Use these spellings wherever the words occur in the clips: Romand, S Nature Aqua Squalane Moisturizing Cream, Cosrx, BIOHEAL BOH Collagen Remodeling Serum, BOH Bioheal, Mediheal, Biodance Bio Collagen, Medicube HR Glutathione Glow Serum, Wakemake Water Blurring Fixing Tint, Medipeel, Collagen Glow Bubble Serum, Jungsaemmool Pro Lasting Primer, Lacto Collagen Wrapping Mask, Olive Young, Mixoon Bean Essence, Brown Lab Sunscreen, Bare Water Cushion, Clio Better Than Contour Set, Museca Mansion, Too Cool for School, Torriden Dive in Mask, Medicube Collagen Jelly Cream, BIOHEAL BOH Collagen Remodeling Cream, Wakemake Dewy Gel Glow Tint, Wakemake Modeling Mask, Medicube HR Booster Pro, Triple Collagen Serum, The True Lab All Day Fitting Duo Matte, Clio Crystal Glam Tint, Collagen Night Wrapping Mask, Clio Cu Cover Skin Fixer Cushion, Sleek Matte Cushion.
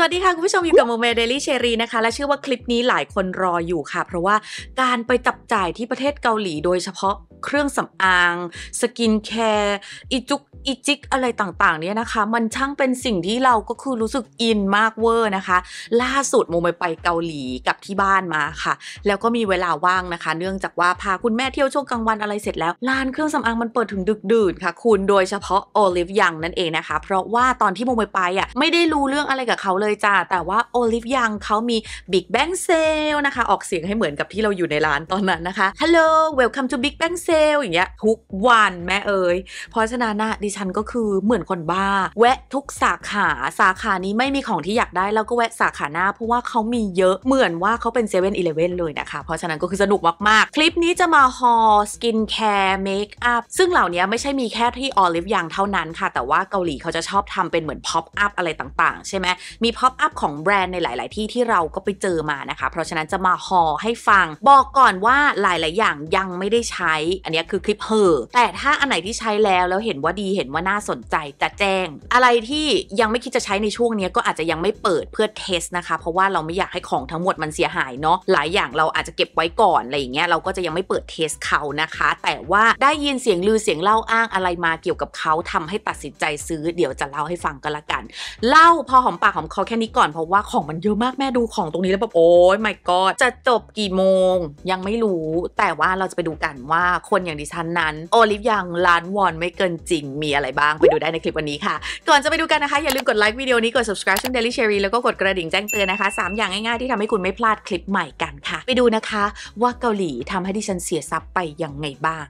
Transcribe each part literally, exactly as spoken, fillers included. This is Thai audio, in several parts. สวัสดีค่ะคุณผู้ชมอยู่กับโมเมเดลี่เชอรี่นะคะและเชื่อว่าคลิปนี้หลายคนรออยู่ค่ะเพราะว่าการไปจับจ่ายที่ประเทศเกาหลีโดยเฉพาะเครื่องสำอางสกินแคร์อีจุกอีจิกอะไรต่างๆเนี่ยนะคะมันช่างเป็นสิ่งที่เราก็คือรู้สึกอินมากเวอร์นะคะล่าสุดโมเมไปเกาหลีกับที่บ้านมาค่ะแล้วก็มีเวลาว่างนะคะเนื่องจากว่าพาคุณแม่เที่ยวช่วงกลางวันอะไรเสร็จแล้วร้านเครื่องสำอางมันเปิดถึงดึกดื่นค่ะคุณโดยเฉพาะ Olive Young นั่นเองนะคะเพราะว่าตอนที่โมเมไปอ่ะไม่ได้รู้เรื่องอะไรกับเขาเลยจ้าแต่ว่า Olive Young เขามี Big Bang Sale นะคะออกเสียงให้เหมือนกับที่เราอยู่ในร้านตอนนั้นนะคะ Hello Welcome to Big Bang Sale อย่างเงี้ยทุกวันแม่เอ๋ยเพราะฉะนั้นนะดิฉันก็คือเหมือนคนบ้าแวะทุกสาขาสาขานี้ไม่มีของที่อยากได้เราก็แวะสาขาหน้าเพราะว่าเขามีเยอะเหมือนว่าเขาเป็น เซเว่นอีเลฟเว่น เลยนะคะเพราะฉะนั้นก็คือสนุกมากๆคลิปนี้จะมาฮอลสกินแคร์เมคอัพซึ่งเหล่านี้ไม่ใช่มีแค่ที่ Olive Young เท่านั้นค่ะแต่ว่าเกาหลีเขาจะชอบทำเป็นเหมือน Pop Up อะไรต่างๆใช่ไหมมีพ็อปอัพของแบรนด์ในหลายๆที่ที่เราก็ไปเจอมานะคะเพราะฉะนั้นจะมาฮอลให้ฟังบอกก่อนว่าหลายๆอย่างยังไม่ได้ใช้อันนี้คือคลิปเฮอแต่ถ้าอันไหนที่ใช้แล้วแล้วเห็นว่าดีเห็นว่าน่าสนใจจะแจ้งอะไรที่ยังไม่คิดจะใช้ในช่วงนี้ก็อาจจะยังไม่เปิดเพื่อเทสนะคะเพราะว่าเราไม่อยากให้ของทั้งหมดมันเสียหายเนาะหลายอย่างเราอาจจะเก็บไว้ก่อนอะไรอย่างเงี้ยเราก็จะยังไม่เปิดเทสเขานะคะแต่ว่าได้ยินเสียงลือเสียงเล่าอ้างอะไรมาเกี่ยวกับเขาทำให้ตัดสินใจซื้อเดี๋ยวจะเล่าให้ฟังกันละกันเล่าพอหอมปากหอมคอแค่นี้ก่อนเพราะว่าของมันเยอะมากแม่ดูของตรงนี้แล้วแบบโอ้ย มายก็อด จะจบกี่โมงยังไม่รู้แต่ว่าเราจะไปดูกันว่าคนอย่างดิฉันนั้นOlive Youngล้านวอนไม่เกินจริงมีอะไรบ้างไปดูได้ในคลิปวันนี้ค่ะก่อนจะไปดูกันนะคะอย่าลืมกดไลค์วิดีโอนี้กด ซับสไครบ์ ช่อง Daily Cherry แล้วก็กดกระดิ่งแจ้งเตือนนะคะสามอย่างง่ายๆที่ทำให้คุณไม่พลาดคลิปใหม่กันค่ะไปดูนะคะว่าเกาหลีทำให้ดิฉันเสียทรัพย์ไปยังไงบ้า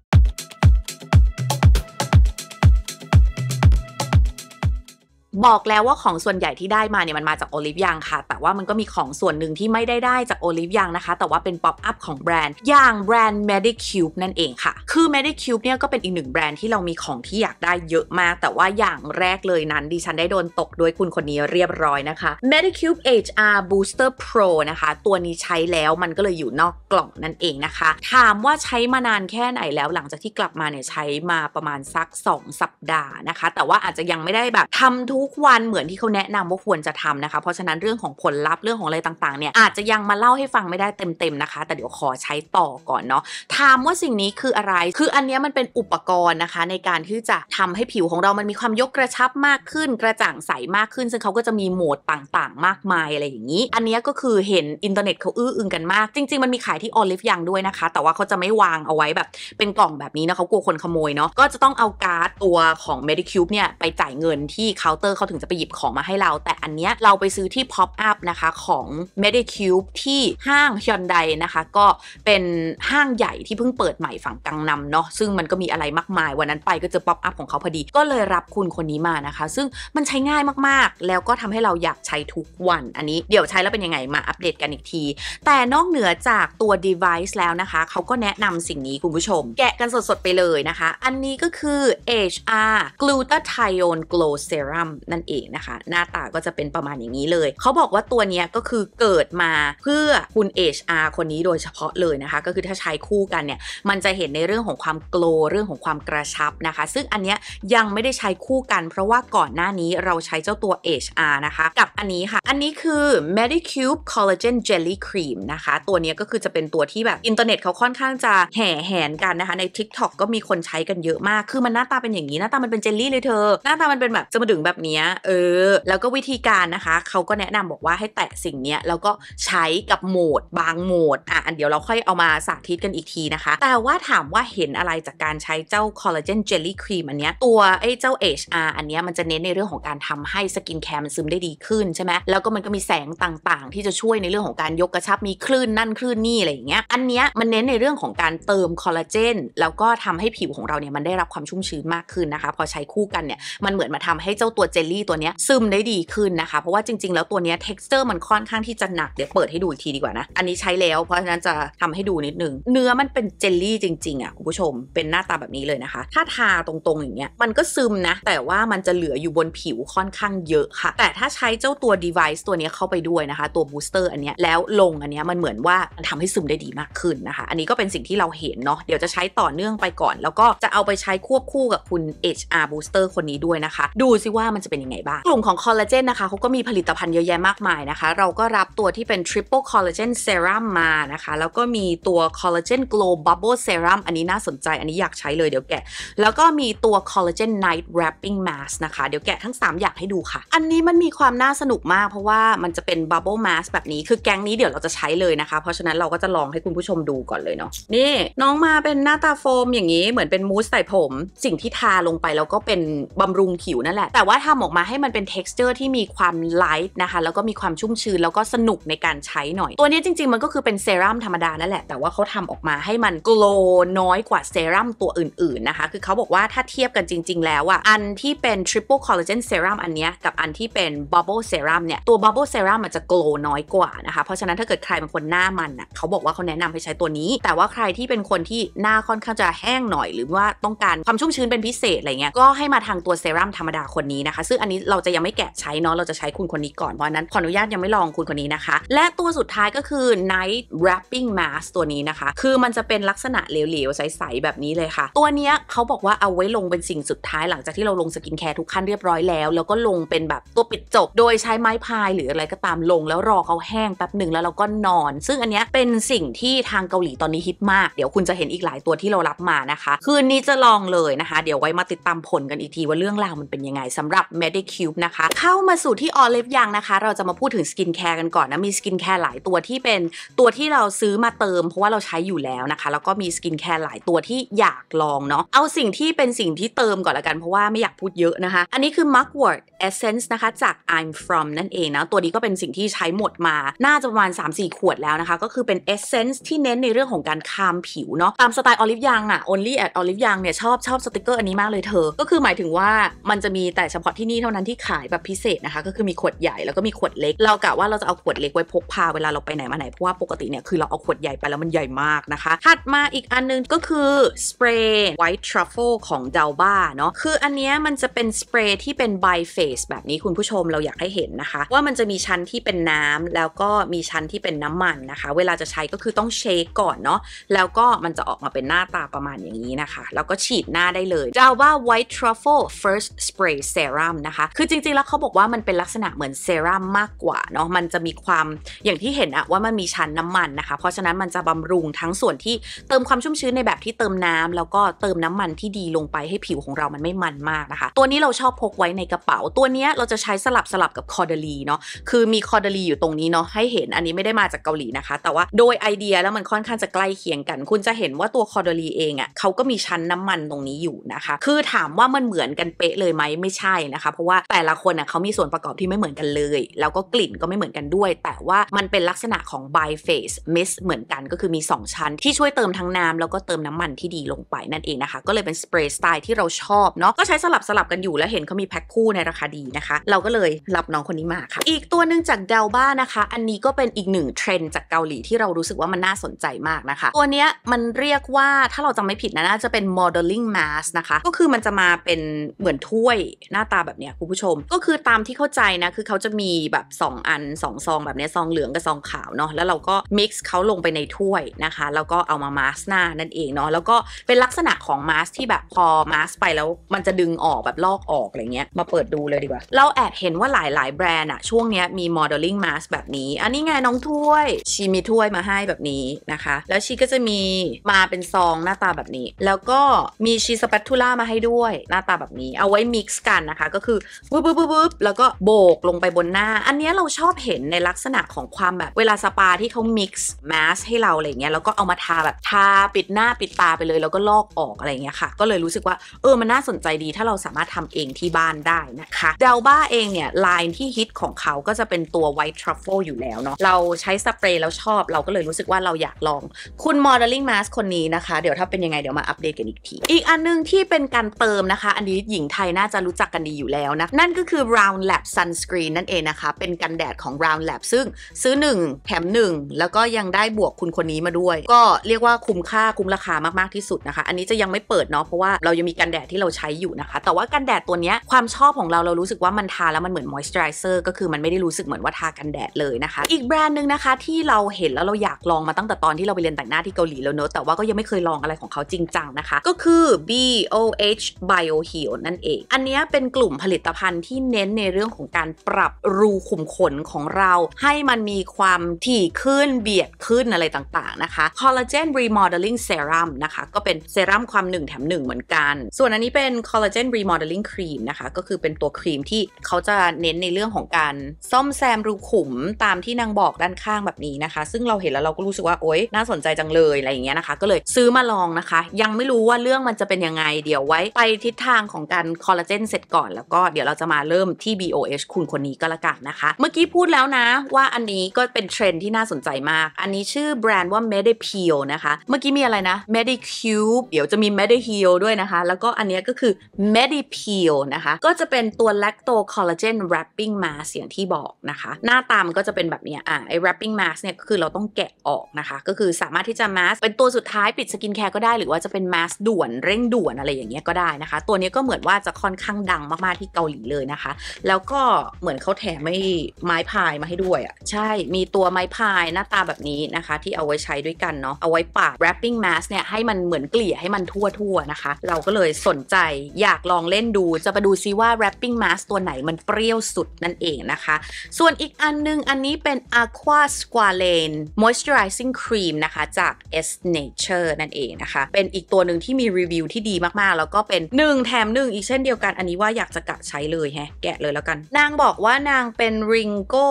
งบอกแล้วว่าของส่วนใหญ่ที่ได้มาเนี่ยมันมาจาก Olive Young ค่ะแต่ว่ามันก็มีของส่วนหนึ่งที่ไม่ได้ได้จาก Olive Young นะคะแต่ว่าเป็น Pop Up ของแบรนด์อย่างแบรนด์ Medicube นั่นเองค่ะคือ Medicube เนี่ยก็เป็นอีกหนึ่งแบรนด์ที่เรามีของที่อยากได้เยอะมากแต่ว่าอย่างแรกเลยนั้นดิฉันได้โดนตกโดยคุณคนนี้เรียบร้อยนะคะ Medicube เอช อาร์ Booster Pro นะคะตัวนี้ใช้แล้วมันก็เลยอยู่นอกกล่องนั่นเองนะคะถามว่าใช้มานานแค่ไหนแล้วหลังจากที่กลับมาเนี่ยใช้มาประมาณสักสองสัปดาห์นะคะแต่ว่าอาจจะยังไม่ได้แบบทำทุกวันเหมือนที่เขาแนะนำว่าควรจะทำนะคะเพราะฉะนั้นเรื่องของผลลัพธ์เรื่องของอะไรต่างๆเนี่ยอาจจะยังมาเล่าให้ฟังไม่ได้เต็มๆนะคะแต่เดี๋ยวขอใช้ต่อก่อนเนาะถามว่าสิ่งนี้คืออะไรคืออันนี้มันเป็นอุปกรณ์นะคะในการที่จะทำให้ผิวของเรามันมีความยกกระชับมากขึ้นกระจ่างใสมากขึ้นซึ่งเขาก็จะมีโหมดต่างๆมากมายอะไรอย่างนี้อันนี้ก็คือเห็นอินเทอร์เน็ตเขาอื้ออึงกันมากจริงๆมันมีขายที่ Olive Young ด้วยนะคะแต่ว่าเขาจะไม่วางเอาไว้แบบเป็นกล่องแบบนี้นะเขากลัวคนขโมยเนาะก็จะต้องเอาการ์ดตัวของ Medicube เนี่ยไปจ่ายเงินที่เคาน์เตอร์เขาถึงจะไปหยิบของมาให้เราแต่อันเนี้ยเราไปซื้อที่ Pop Up นะคะของ Medicube ที่ห้างฮยอนไดนะคะก็เป็นห้างใหญ่ที่เพิ่งเปิดใหม่ฝั่งกังนำเนาะซึ่งมันก็มีอะไรมากมายวันนั้นไปก็เจอ Pop Up ของเขาพอดีก็เลยรับคุณคนนี้มานะคะซึ่งมันใช้ง่ายมากๆแล้วก็ทำให้เราอยากใช้ทุกวันอันนี้เดี๋ยวใช้แล้วเป็นยังไงมาอัปเดตกันอีกทีแต่นอกเหนือจากตัว Device แล้วนะคะเขาก็แนะนำสิ่งนี้คุณผู้ชมแกะกันสดๆไปเลยนะคะอันนี้ก็คือ เอช อาร์ Glutathione Glow Serumนั่นเองนะคะหน้าตาก็จะเป็นประมาณอย่างนี้เลยเขาบอกว่าตัวนี้ก็คือเกิดมาเพื่อคุณ เอช อาร์ คนนี้โดยเฉพาะเลยนะคะก็คือถ้าใช้คู่กันเนี่ยมันจะเห็นในเรื่องของความโกลว์เรื่องของความกระชับนะคะซึ่งอันเนี้ยยังไม่ได้ใช้คู่กันเพราะว่าก่อนหน้านี้เราใช้เจ้าตัว เอช อาร์ นะคะกับอันนี้ค่ะอันนี้คือ Medicube Collagen Jelly Cream นะคะตัวนี้ก็คือจะเป็นตัวที่แบบอินเทอร์เน็ตเขาค่อนข้างจะแห่แหนกันนะคะใน ทิกต็อก ก็มีคนใช้กันเยอะมากคือมันหน้าตาเป็นอย่างนี้หน้าตามันเป็นเจลลี่เลยเธอหน้าตามันเป็นแบบจะมาดึงแบบนี้เออแล้วก็วิธีการนะคะเขาก็แนะนำบอกว่าให้แตะสิ่งเนี้ยแล้วก็ใช้กับโหมดบางโหมดอ่ะอันเดี๋ยวเราค่อยเอามาสาธิตกันอีกทีนะคะแต่ว่าถามว่าเห็นอะไรจากการใช้เจ้า Collagen Jelly Cream อันเนี้ยตัวไอ้เจ้า เอช อาร์ อันเนี้ยมันจะเน้นในเรื่องของการทำให้สกินแคร์มันซึมได้ดีขึ้นใช่ไหมแล้วก็มันก็มีแสงต่างๆที่จะช่วยในเรื่องของการยกกระชับมีคลื่นนั่นคลื่นนี่อะไรอย่างเงี้ยอันเนี้ยมันเน้นในเรื่องของการเติมคอลลาเจนแล้วก็ทำให้ผิวของเราเนี่ยมันได้รับความชุ่มชื้นมากขึ้นนะคะพอใช้คู่กันเนี่ยมันเหมือนมาทำให้เจ้าตัวเจลลี่ตัวเนี้ยซึมได้ดีขึ้นนะคะเพราะว่าจริงๆแล้วตัวเนี้ย เท็กซ์เจอร์ มันค่อนข้างที่จะหนักเดี๋ยวเปิดให้ดูอีกทีดีกว่านะอันนี้ใช้แล้วเพราะฉะนั้นจะทำให้ดูนิดนึงเนื้อมันเป็นเจลลี่จริงๆอ่ะคุณผู้ชมเป็นหน้าตาแบบนี้เลยนะคะถ้าทาตรงๆอย่างเงี้ยมันก็ซึมนะแต่ว่ามันจะเหลืออยู่บนผิวค่อนข้างเยอะค่ะแต่ถ้าใช้เจ้าตัว ดีไวซ์ ตัวเนี้ยเข้าไปด้วยนะคะตัว บูสเตอร์ อันเนี้ยแล้วลงอันเนี้ยมันเหมือนว่ามันทำให้ซึมได้ดีมากขึ้นนะคะอันนี้ก็เป็นสิ่งที่เราเห็นเนาะเดี๋ยวจะใช้ต่อเนื่องไปก่อนแล้วก็จะเอาไปใช้ควบคู่กับคุณ เอช อาร์ Booster คนนี้ด้วยนะคะดูซิว่ามันจะ จะเป็นยังไงบ้างกลุ่มของคอลลาเจนนะคะเขาก็มีผลิตภัณฑ์เยอะแยะมากมายนะคะเราก็รับตัวที่เป็น Triple Collagen Serum มานะคะแล้วก็มีตัว Collagen Glow Bubble Serum อันนี้น่าสนใจอันนี้อยากใช้เลยเดี๋ยวแกะแล้วก็มีตัว Collagen Night Wrapping Mask นะคะเดี๋ยวแกะทั้งสามอย่างให้ดูค่ะอันนี้มันมีความน่าสนุกมากเพราะว่ามันจะเป็น Bubble Mask แบบนี้คือแก๊งนี้เดี๋ยวเราจะใช้เลยนะคะเพราะฉะนั้นเราก็จะลองให้คุณผู้ชมดูก่อนเลยเนาะนี่น้องมาเป็นหน้าตาโฟมอย่างนี้เหมือนเป็นมูสใส่ผมสิ่งที่ทาลงไปแล้วก็เป็นบำรุงผิวนั่นแหละแต่ว่าทำออกมาให้มันเป็น texture ที่มีความ light นะคะแล้วก็มีความชุ่มชื้นแล้วก็สนุกในการใช้หน่อยตัวนี้จริงๆมันก็คือเป็นเซรั่มธรรมดานั่นแหละแต่ว่าเขาทำออกมาให้มัน glow น้อยกว่าเซรั่มตัวอื่นๆนะคะคือเขาบอกว่าถ้าเทียบกันจริงๆแล้วอะอันที่เป็น triple collagen serum อันเนี้ยกับอันที่เป็น bubble serum เนี่ยตัว bubble serum มันจะ glow น้อยกว่านะคะเพราะฉะนั้นถ้าเกิดใครเป็นคนหน้ามันอะเขาบอกว่าเขาแนะนำให้ใช้ตัวนี้แต่ว่าใครที่เป็นคนที่หน้าค่อนข้างจะแห้งหน่อยหรือว่าต้องการความชุ่มชื้นเป็นพิเศษอะไรเงี้ยก็ให้มาทางตัวเซรั่มธรรมดาคนนี้นะคะซึ่งอันนี้เราจะยังไม่แกะใช้เนาะเราจะใช้คุณคนนี้ก่อนเพราะนั้นขออนุญาตยังไม่ลองคุณคนนี้นะคะและตัวสุดท้ายก็คือ Night Wrapping Mask ตัวนี้นะคะคือมันจะเป็นลักษณะเหลวๆใสๆแบบนี้เลยค่ะตัวเนี้ยเขาบอกว่าเอาไว้ลงเป็นสิ่งสุดท้ายหลังจากที่เราลงสกินแคร์ทุกขั้นเรียบร้อยแล้วแล้วก็ลงเป็นแบบตัวปิดจบโดยใช้ไม้พายหรืออะไรก็ตามลงแล้วรอเขาแห้งแป๊บหนึ่งแล้วเราก็นอนซึ่งอันเนี้ยเป็นสิ่งที่ทางเกาหลีตอนนี้ฮิตมากเดี๋ยวคุณจะเห็นอีกหลายตัวที่เรารับมานะคะคืนนี้จะลองเลยนะคะเดี๋ยวไว้มาติดตามผลกันอีกทีว่าเรื่องราวมันเป็นยังไงสำหรับ Medicube นะคะเข้ามาสู่ที่ Olive Young นะคะเราจะมาพูดถึงสกินแคร์กันก่อนนะมีสกินแคร์หลายตัวที่เป็นตัวที่เราซื้อมาเติมเพราะว่าเราใช้อยู่แล้วนะคะแล้วก็มีสกินแคร์หลายตัวที่อยากลองเนาะเอาสิ่งที่เป็นสิ่งที่เติมก่อนละกันเพราะว่าไม่อยากพูดเยอะนะคะอันนี้คือ Mugwort Essence นะคะจาก I'm From นั่นเองนะตัวนี้ก็เป็นสิ่งที่ใช้หมดมาน่าจะประมาณ สามถึงสี่ ขวดแล้วนะคะก็คือเป็น Essence ที่เน้นในเรื่องของการคามผิวเนาะตามสไตล์ Olive Young อะ Only at Olive Young เนี่ยชอบชอบสติกเกอร์อันนี้มากเลยเธอก็คือหมายถึงว่ามันจะมีแต่เฉพาะที่นี่เท่านั้นที่ขายแบบพิเศษนะคะก็คือมีขวดใหญ่แล้วก็มีขวดเล็กเรากะว่าเราจะเอาขวดเล็กไว้พกพาเวลาเราไปไหนมาไหนเพราะว่าปกติเนี่ยคือเราเอาขวดใหญ่ไปแล้วมันใหญ่มากนะคะถัดมาอีกอันนึงก็คือสเปรย์ White Truffle ของ Delba เนาะคืออันเนี้ยมันจะเป็นสเปรย์ที่เป็น by face แบบนี้คุณผู้ชมเราอยากให้เห็นนะคะว่ามันจะมีชั้นที่เป็นน้ำแล้วก็มีชั้นที่เป็นน้ำมันนะคะเวลาจะใช้ก็คือต้องเชคก่อนเนาะแล้วก็มันจะออกมาเป็นหน้าตาประมาณอย่างนี้นะคะแล้วก็ฉีดหน้าได้เลยDelba White Truffle First Spray Serum นะคะคือจริงๆแล้วเขาบอกว่ามันเป็นลักษณะเหมือนเซรั่มมากกว่าเนาะมันจะมีความอย่างที่เห็นอะว่ามันมีชั้นน้ำมันนะคะเพราะฉะนั้นมันจะบำรุงทั้งส่วนที่เติมความชุ่มชื้นในแบบที่เติมน้ำแล้วก็เติมน้ำมันที่ดีลงไปให้ผิวของเรามันไม่มันมากนะคะตัวนี้เราชอบพกไว้ในกระเป๋าตัวนี้เราจะใช้สลับสลับกับคอเดลีเนาะคือมีคอเดลีอยู่ตรงนี้เนาะให้เห็นอันนี้ไม่ได้มาจากเกาหลีนะคะแต่ว่าโดยไอเดียแล้วมันค่อนข้างจะใกล้เคียงกันคุณจะเห็นว่าตัวคอเดลีเองอะเขาก็มีชั้นน้ำมันตรงนี้อยู่นะคะคือถามว่ามันเหมือนกันเป๊ะเลยไหมไม่ใช่นะคะเพราะว่าแต่ละคนอ่ะเขามีส่วนประกอบที่ไม่เหมือนกันเลยแล้วก็กลิ่นก็ไม่เหมือนกันด้วยแต่ว่ามันเป็นลักษณะของ by face mist เหมือนกันก็คือมีสองชั้นที่ช่วยเติมทั้งน้ำแล้วก็เติมน้ำมันที่ดีลงไปนั่นเองนะคะก็เลยเป็นสเปรย์สไตล์ที่เราชอบเนาะก็ใช้สลับสลับกันอยู่แล้วเห็นเขามีแพ็คคู่ในราคาดีนะคะเราก็เลยรับน้องคนนี้มาค่ะอีกตัวนึงจาก Delba นะคะอันนี้ก็เป็นอีกหนึ่งเทรนด์จากเกาหลีที่เรารู้สึกว่ามันน่าสนใจมากนะคะตัวเนี้ยมันเรียกว่าถ้าเราจำไม่ผิดนะน่าจะเป็น modeling mask นะคะก็คือมันจะมาเป็นเหมือนถ้วยหน้าตาแบบเนี้ยคุณผู้ชมก็คือตามที่เข้าใจนะคือเขาจะมีแบบสองอันสองซองแบบนี้ซองเหลืองกับซองขาวเนาะแล้วเราก็ mix เขาลงไปในถ้วยนะคะแล้วก็เอามามาสก์หน้านั่นเองเนาะแล้วก็เป็นลักษณะของมาสก์ที่แบบพอมาสก์ไปแล้วมันจะดึงออกแบบลอกออกอะไรเงี้ยมาเปิดดูเลยดีกว่าเราแอบเห็นว่าหลายๆแบรนด์อะช่วงเนี้ยมี modeling mask แบบนี้อันนี้ไงน้องถ้วยชีมีถ้วยมาให้แบบนี้นะคะแล้วชีก็จะมีมาเป็นซองหน้าตาแบบนี้แล้วก็มีชีสเปตทูล่ามาให้ด้วยหน้าตาแบบนี้เอาไว้ mix กันนะคะก็คือวึบวึบวึบวึบแล้วก็โบกลงไปบนหน้าอันนี้เราชอบเห็นในลักษณะของความแบบเวลาสปาที่เขา mix mask ให้เราอะไรเงี้ยแล้วก็เอามาทาแบบทาปิดหน้าปิดตาไปเลยแล้วก็ลอกออกอะไรเงี้ยค่ะก็เลยรู้สึกว่าเออมันน่าสนใจดีถ้าเราสามารถทำเองที่บ้านได้นะคะ Delba เองเนี่ยไลน์ที่ฮิตของเขาก็จะเป็นตัว White Truffle อยู่แล้วเนาะเราใช้สเปรย์แล้วชอบเราก็เลยรู้สึกว่าเราอยากลองคุณ modeling mask คนนี้นะคะเดี๋ยวถ้าเป็นยังไงเดี๋ยวมาอัปเดตกันอีกทีอีกอันนึงที่เป็นการเติมนะคะอันนี้หญิงไทยน่าจะรู้จักกันดีอยู่แล้วนะนั่นก็คือ Brown Lab Sunscreen นั่นเองนะคะเป็นกันแดดของ Brown Lab ซึ่งซื้อหนึ่งแถมหนึ่งแล้วก็ยังได้บวกคุณคนนี้มาด้วยก็เรียกว่าคุ้มค่าคุ้มราคามากๆที่สุดนะคะอันนี้จะยังไม่เปิดเนาะเพราะว่าเรายังมีกันแดดที่เราใช้อยู่นะคะแต่ว่ากันแดดตัวเนี้ยความชอบของเราเรารู้สึกว่ามันทาแล้วมันเหมือน moisturizer ก็คือมันไม่ได้รู้สึกเหมือนว่าทากันแดดเลยนะคะอีกแบรนด์นึงนะคะที่เราเห็นแล้วเราอยากลองมาตั้งแต่ตอนที่เราไปเรียนแต่งหน้าที่เกาหลีแล้วเนอะแต่ว่าก็ยังไม่เคยลองอะไรของเขาจริงจังนะคะก็คือ บี โอ เอช Bioheal นั่นเองอันเนี้ยเป็นกลุ่ม ผลิตภัณฑ์ที่เน้นในเรื่องของการปรับรูขุมขนของเราให้มันมีความถี่ขึ้นเบียดขึ้นอะไรต่างๆนะคะ Collagen Remodeling Serum นะคะก็เป็นเซรั่มความหนึ่งแถมหนึ่งเหมือนกันส่วนอันนี้เป็น Collagen Remodeling Cream นะคะก็คือเป็นตัวครีมที่เขาจะเน้นในเรื่องของการซ่อมแซมรูขุมตามที่นางบอกด้านข้างแบบนี้นะคะซึ่งเราเห็นแล้วเราก็รู้สึกว่าโอ๊ยน่าสนใจจังเลยอะไรอย่างเงี้ยนะคะก็เลยซื้อมาลองนะคะยังไม่รู้ว่าเรื่องมันจะเป็นยังไงเดี๋ยวไว้ไปทิศทางของการคอลลาเจนเสร็จก่อนแล้วก็เดี๋ยวเราจะมาเริ่มที่ บี โอ เอช คุณคนนี้ก็แล้วกันนะคะเมื่อกี้พูดแล้วนะว่าอันนี้ก็เป็นเทรนด์ที่น่าสนใจมากอันนี้ชื่อแบรนด์ว่า Medipeel นะคะเมื่อกี้มีอะไรนะ Medicube เดี๋ยวจะมี Mediheal ด้วยนะคะแล้วก็อันนี้ก็คือ Medipeel นะคะก็จะเป็นตัว Lacto Collagen Wrapping Mask อย่างที่บอกนะคะหน้าตามันก็จะเป็นแบบนี้อ่ะไอ้ Wrapping Mask เนี่ยก็คือเราต้องแกะออกนะคะก็คือสามารถที่จะ Mask เป็นตัวสุดท้ายปิดสกินแคร์ก็ได้หรือว่าจะเป็น Mask ด่วนเร่งด่วนอะไรอย่างเงี้ยก็ได้นะคะตัวนี้ก็เหมือนว่าจะค่อนข้างดังมากๆที่เกาหลีเลยนะคะแล้วก็เหมือนเขาแถมไม่ไม้พายมาให้ด้วยอ่ะใช่มีตัวไม้พายหน้าตาแบบนี้นะคะที่เอาไว้ใช้ด้วยกันเนาะเอาไว้ปาด wrapping mask เนี่ยให้มันเหมือนเกลี่ยให้มันทั่วๆนะคะเราก็เลยสนใจอยากลองเล่นดูจะไปดูซิว่า wrapping mask ตัวไหนมันเปรี้ยวสุดนั่นเองนะคะส่วนอีกอันนึงอันนี้เป็น aqua squalane moisturizing cream นะคะจาก S Nature นั่นเองนะคะเป็นอีกตัวหนึ่งที่มีรีวิวที่ดีมากๆแล้วก็เป็นหนึ่งแถมหนึ่งอีกเช่นเดียวกันอันนี้ว่าอยากจะกะใช้เลยแฮะแกะเลยแล้วกันนางบอกว่านางเป็นริงโก้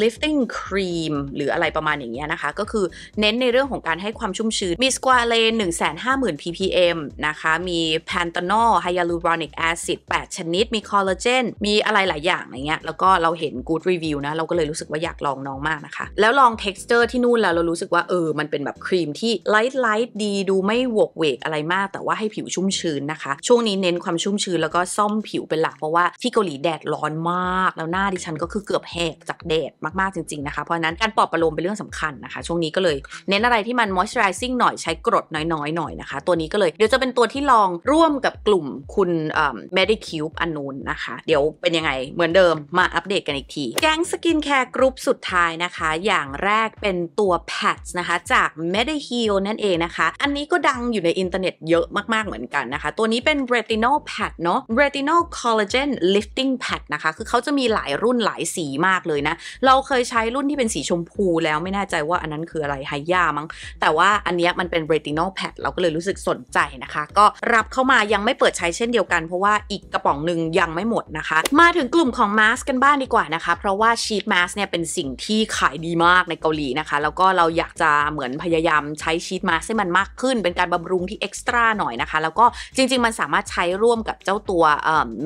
lifting cream หรืออะไรประมาณอย่างเงี้ยนะคะก็คือเน้นในเรื่องของการให้ความชุ่มชื้นมีสควาเลน หนึ่งแสนห้าหมื่น พี พี เอ็ม นะคะมีแพนโทนอลไฮยาลูรอนิกแอซิดแปดชนิดมีคอลลาเจนมีอะไรหลายอย่างอย่างเงี้ยแล้วก็เราเห็น good review นะเราก็เลยรู้สึกว่าอยากลองน้องมากนะคะแล้วลอง texture ที่นู่นแล้วเรารู้สึกว่าเออมันเป็นแบบครีมที่ไลท์ไลท์ดีดูไม่วอกเวกอะไรมากแต่ว่าให้ผิวชุ่มชื้นนะคะช่วงนี้เน้นความชุ่มชื้นแล้วก็ซ่อมผิวเป็นหลักเพราะว่าที่เกาหลีแดดร้อนมากแล้วหน้าดิฉันก็คือเกือบแหกจากแดดมากๆจริงๆนะคะเพราะนั้นการปลอบประโลมเป็นเรื่องสำคัญนะคะช่วงนี้ก็เลยเน้นอะไรที่มัน moisturizing หน่อยใช้กรดน้อยๆหน่อยนะคะตัวนี้ก็เลยเดี๋ยวจะเป็นตัวที่ลองร่วมกับกลุ่มคุณเอ่อ Medicube อันนู้นนะคะเดี๋ยวเป็นยังไงเหมือนเดิมมาอัปเดตกันอีกทีแก๊งสกินแคร์กรุ๊ปสุดท้ายนะคะอย่างแรกเป็นตัวแพทช์นะคะจาก Mediheal นั่นเองนะคะอันนี้ก็ดังอยู่ในอินเทอร์เน็ตเยอะมากๆเหมือนกันนะคะตัวนี้เป็น retinol pad เนาะ retinol collagen lifting pad นะคะคือเขาจะมีหลายรุ่นหลายสีมากเลยนะเราเคยใช้รุ่นที่เป็นสีชมพูแล้วไม่แน่ใจว่าอันนั้นคืออะไรไฮย่ามั้งแต่ว่าอันเนี้ยมันเป็น retinol pad เราก็เลยรู้สึกสนใจนะคะก็รับเข้ามายังไม่เปิดใช้เช่นเดียวกันเพราะว่าอีกกระป๋องหนึ่งยังไม่หมดนะคะมาถึงกลุ่มของ mask กันบ้างดีกว่านะคะเพราะว่า sheet mask เนี่ยเป็นสิ่งที่ขายดีมากในเกาหลีนะคะแล้วก็เราอยากจะเหมือนพยายามใช้ sheet mask ให้มันมากขึ้นเป็นการบำรุงที่ extra หน่อยนะคะแล้วก็จริงๆมันสามารถใช้ร่วมกับเจ้าตัว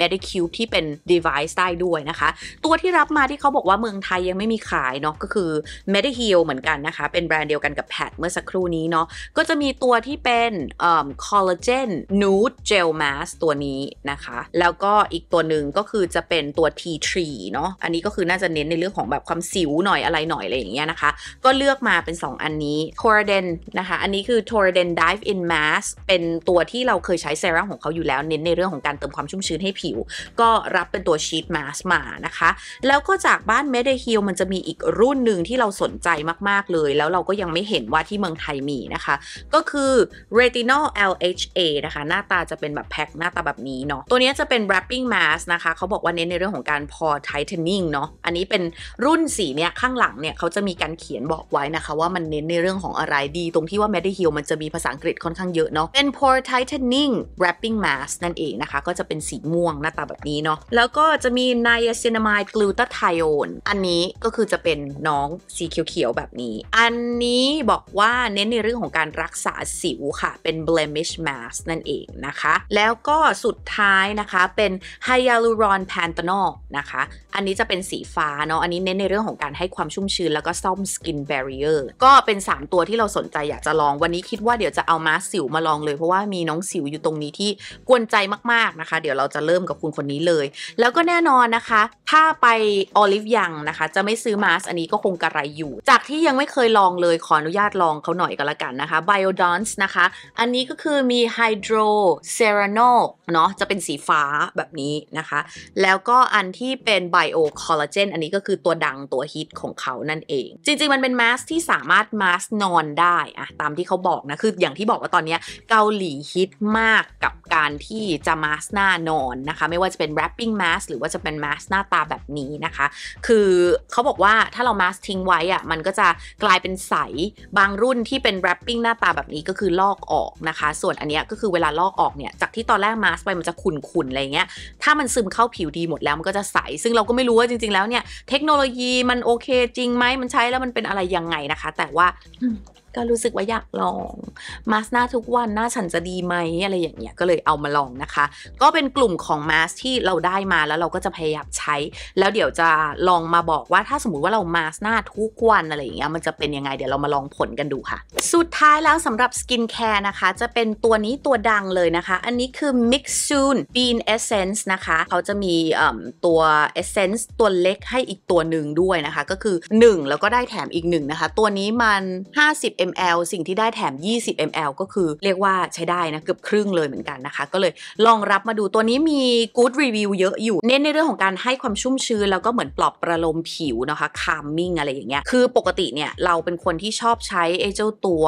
Medicube ที่เป็น device ได้ด้วยนะคะตัวที่รับมาที่เขาบอกว่าเมืองไทยยังไม่มีขายเนาะก็คือ Mediheal เหมือนกันนะคะเป็นแบรนด์เดียวกันกับ แพท เมื่อสักครู่นี้เนาะก็จะมีตัวที่เป็น Collagen Nude Gel Mask ตัวนี้นะคะแล้วก็อีกตัวหนึ่งก็คือจะเป็นตัว Tea Tree เนาะอันนี้ก็คือน่าจะเน้นในเรื่องของแบบความสิวหน่อยอะไรหน่อยอะไรอย่างเงี้ยนะคะก็เลือกมาเป็นสองอันนี้ Torriden นะคะอันนี้คือ Torriden Dive in Mask เป็นตัวที่เราเคยใช้เซรั่มของเขาอยู่แล้วเน้นในเรื่องของการเติมความชุ่มชื้นให้ผิวก็รับเป็นตัว sheet mask มานะคะแล้วก็จากบ้าน Mediheal มันจะมีอีกรุ่นหนึ่งที่เราสนใจมากๆเลยแล้วเราก็ยังไม่เห็นว่าที่เมืองไทยมีนะคะก็คือ retinol แอล เอช เอ นะคะหน้าตาจะเป็นแบบแพ็คหน้าตาแบบนี้เนาะตัวนี้จะเป็น wrapping mask นะคะเขาบอกว่าเน้นในเรื่องของการพอ tightening เนาะอันนี้เป็นรุ่นสีเนี่ยข้างหลังเนี่ยเขาจะมีการเขียนบอกไว้นะคะว่ามันเน้นในเรื่องของอะไรดีตรงที่ว่า Mediheal มันจะมีภาษาอังกฤษค่อนข้างเยอะเนาะเป็น pore tightening wrapping mask นั่นเองนะคะก็จะเป็นสีม่วงหน้าตาแบบนี้เนาะแล้วก็จะมี niacinamide glutathione อันนี้ก็คือจะเป็นน้องสีเขียวๆแบบนี้อันนี้บอกว่าเน้นในเรื่องของการรักษาสิวค่ะเป็น blemish mask นั่นเองนะคะแล้วก็สุดท้ายนะคะเป็น hyaluron panthenol นะคะอันนี้จะเป็นสีฟ้าเนาะอันนี้เน้นในเรื่องของการให้ความชุ่มชื้นแล้วก็ซ่อม skin barrier ก็เป็นสามตัวที่เราสนใจอยากจะลองวันนี้คิดว่าเดี๋ยวจะเอามาสิวมาลองเลยเพราะว่ามีน้องสิวอยู่ตรงนี้ที่กวนใจมากๆนะคะเดี๋ยวเราจะเริ่มกับคุณคนนี้เลยแล้วก็แน่นอนนะคะถ้าไป Olive Young นะคะจะไม่ซื้อมาสอันนี้ก็คงกระไรอยู่จากที่ยังไม่เคยลองเลยขออนุญาตลองเขาหน่อยก็แล้วกันนะคะ Biodance นะคะอันนี้ก็คือมี Hydro Seranol เนาะจะเป็นสีฟ้าแบบนี้นะคะแล้วก็อันที่เป็น Bio Collagen อันนี้ก็คือตัวดังตัวฮิตของเขานั่นเองจริงๆมันเป็นมาสที่สามารถมาสนอนได้อะตามที่เขาบอกนะคืออย่างที่บอกว่าตอนนี้เกาหลีฮิตมากกับการที่จะมาสหน้านอนนะคะ ไม่ว่าจะเป็น wrapping mask หรือว่าจะเป็น mask หน้าตาแบบนี้นะคะคือเขาบอกว่าถ้าเรา mask ทิ้งไว้อะมันก็จะกลายเป็นใสบางรุ่นที่เป็น wrapping หน้าตาแบบนี้ก็คือลอกออกนะคะส่วนอันเนี้ยก็คือเวลาลอกออกเนี่ยจากที่ตอนแรก mask ไปมันจะขุ่นๆอะไรเงี้ยถ้ามันซึมเข้าผิวดีหมดแล้วมันก็จะใสซึ่งเราก็ไม่รู้ว่าจริงๆแล้วเนี่ยเทคโนโลยีมันโอเคจริงไหมมันใช้แล้วมันเป็นอะไรยังไงนะคะแต่ว่าก็รู้สึกว่าอยากลองมาสก์หน้าทุกวันหน้าฉันจะดีไหมอะไรอย่างเงี้ยก็เลยเอามาลองนะคะก็เป็นกลุ่มของมาสก์ที่เราได้มาแล้วเราก็จะพยายามใช้แล้วเดี๋ยวจะลองมาบอกว่าถ้าสมมุติว่าเรามาสก์หน้าทุกวันอะไรอย่างเงี้ยมันจะเป็นยังไงเดี๋ยวเรามาลองผลกันดูค่ะสุดท้ายแล้วสำหรับสกินแคร์นะคะจะเป็นตัวนี้ตัวดังเลยนะคะอันนี้คือ Mixoon Bean Essence นะคะเขาจะมีตัว Essence ตัวเล็กให้อีกตัวหนึ่งด้วยนะคะก็คือหนึ่งแล้วก็ได้แถมอีกหนึ่งนะคะตัวนี้มันห้าสิบมิลลิลิตร สิ่งที่ได้แถมยี่สิบมิลลิลิตร ก็คือเรียกว่าใช้ได้นะเกือบครึ่งเลยเหมือนกันนะคะก็เลยลองรับมาดูตัวนี้มี good review เยอะอยู่เน้นในเรื่องของการให้ความชุ่มชื้นแล้วก็เหมือนปลอบประโลมผิวนะคะ calming อะไรอย่างเงี้ยคือปกติเนี่ยเราเป็นคนที่ชอบใช้ไอ้เจ้าตัว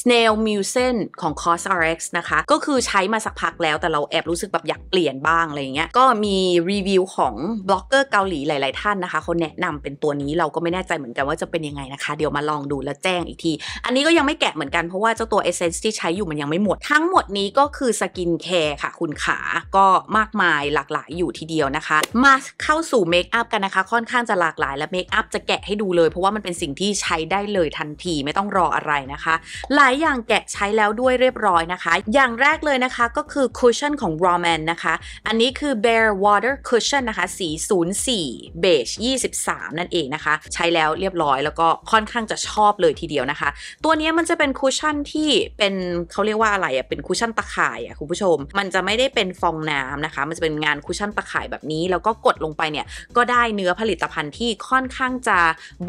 snail mucin ของ Cosrx นะคะก็คือใช้มาสักพักแล้วแต่เราแอบรู้สึกแบบอยากเปลี่ยนบ้างอะไรอย่างเงี้ยก็มีรีวิวของบล็อกเกอร์เกาหลีหลายๆท่านนะคะเขาแนะนำเป็นตัวนี้เราก็ไม่แน่ใจเหมือนกันว่าจะเป็นยังไงนะคะเดี๋ยวมาลองดูแล้วแจ้งอีกทีอันนี้ก็ยังไม่แกะเหมือนกันเพราะว่าเจ้าตัว Essence ที่ใช้อยู่มันยังไม่หมดทั้งหมดนี้ก็คือสกินแคร์ค่ะคุณขาก็มากมายหลากหลายอยู่ทีเดียวนะคะมาเข้าสู่เมคอัพกันนะคะค่อนข้างจะหลากหลายและเมคอัพจะแกะให้ดูเลยเพราะว่ามันเป็นสิ่งที่ใช้ได้เลยทันทีไม่ต้องรออะไรนะคะหลายอย่างแกะใช้แล้วด้วยเรียบร้อยนะคะอย่างแรกเลยนะคะก็คือ Cushion ของ Romand นะคะอันนี้คือ Bare Water Cushion นะคะสีศูนย์สี่ Beige ยี่สิบสามนั่นเองนะคะใช้แล้วเรียบร้อยแล้วก็ค่อนข้างจะชอบเลยทีเดียวนะคะตัวนี้มันจะเป็นคุชชั่นที่เป็นเขาเรียกว่าอะไรอ่ะเป็นคุชชั่นตะข่ายอ่ะคุณผู้ชมมันจะไม่ได้เป็นฟองน้ำนะคะมันจะเป็นงานคุชชั่นตะข่ายแบบนี้แล้วก็กดลงไปเนี่ยก็ได้เนื้อผลิตภัณฑ์ที่ค่อนข้างจะ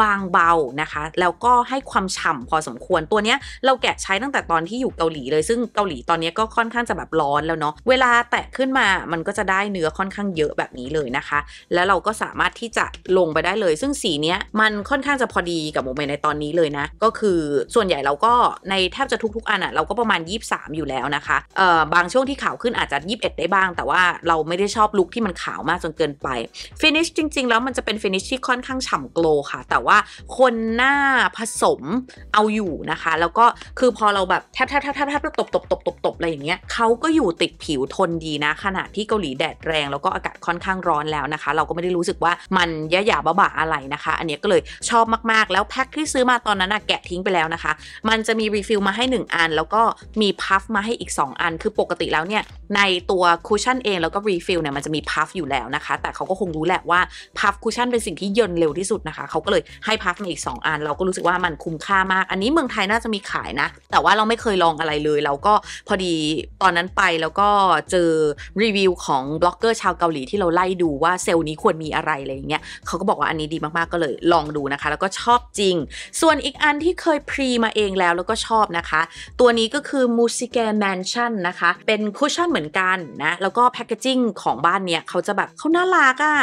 บางเบานะคะแล้วก็ให้ความฉ่ำพอสมควรตัวนี้เราแกะใช้ตั้งแต่ตอนที่อยู่เกาหลีเลยซึ่งเกาหลีตอนนี้ก็ค่อนข้างจะแบบร้อนแล้วเนาะเวลาแตะขึ้นมามันก็จะได้เนื้อค่อนข้างเยอะแบบนี้เลยนะคะแล้วเราก็สามารถที่จะลงไปได้เลยซึ่งสีเนี้ยมันค่อนข้างจะพอดีกับโมเมนต์ในตอนนี้เลยนะก็คือส่วนใหญ่เราก็ในแทบจะทุกๆอันอ่ะเราก็ประมาณยี่สิบสามอยู่แล้วนะคะเอ่อบางช่วงที่ขาวขึ้นอาจจะยี่สิบเอ็ดได้บ้างแต่ว่าเราไม่ได้ชอบลุคที่มันขาวมากจนเกินไปฟินิชจริงๆแล้วมันจะเป็นฟินิชที่ค่อนข้างฉ่ำโกลค่ะแต่ว่าคนหน้าผสมเอาอยู่นะคะแล้วก็คือพอเราแบบแทบแทบแทบแทบแทบตบตบตบตบตบอะไรอย่างเงี้ยเขาก็อยู่ติดผิวทนดีนะขณะที่เกาหลีแดดแรงแล้วก็อากาศค่อนข้างร้อนแล้วนะคะเราก็ไม่ได้รู้สึกว่ามันยะหยาบะบะอะไรนะคะอันนี้ก็เลยชอบมากๆแล้วแพ็คที่ซื้อมาตอนนั้นแกะทิ้งไปแล้วนะคะมันจะมีรีฟิลมาให้หนึ่งอันแล้วก็มีพัฟมาให้อีกสองอันคือปกติแล้วเนี่ยในตัวคุชชั่นเองแล้วก็รีฟิลเนี่ยมันจะมีพัฟอยู่แล้วนะคะแต่เขาก็คงรู้แหละว่าพัฟคุชชั่นเป็นสิ่งที่ย่นเร็วที่สุดนะคะเขาก็เลยให้พัฟมาอีกสองอันเราก็รู้สึกว่ามันคุ้มค่ามากอันนี้เมืองไทยน่าจะมีขายนะแต่ว่าเราไม่เคยลองอะไรเลยเราก็พอดีตอนนั้นไปแล้วก็เจอรีวิวของบล็อกเกอร์ชาวเกาหลีที่เราไล่ดูว่าเซลล์นี้ควรมีอะไรอะไรอย่างเงี้ยเขาก็บอกว่าอันนี้ดีมากๆก็เลยลองดูนะคะแล้วก็ชอบจริงส่วนอีกอันที่เคยพรีมาเองแล้วแล้วก็ชอบนะคะตัวนี้ก็คือ Museca Mansion นะคะเป็นคุชชั่นเหมือนกันนะแล้วก็แพคเกจจิ้งของบ้านเนี้ยเขาจะแบบเขาน่ารักอ่ะ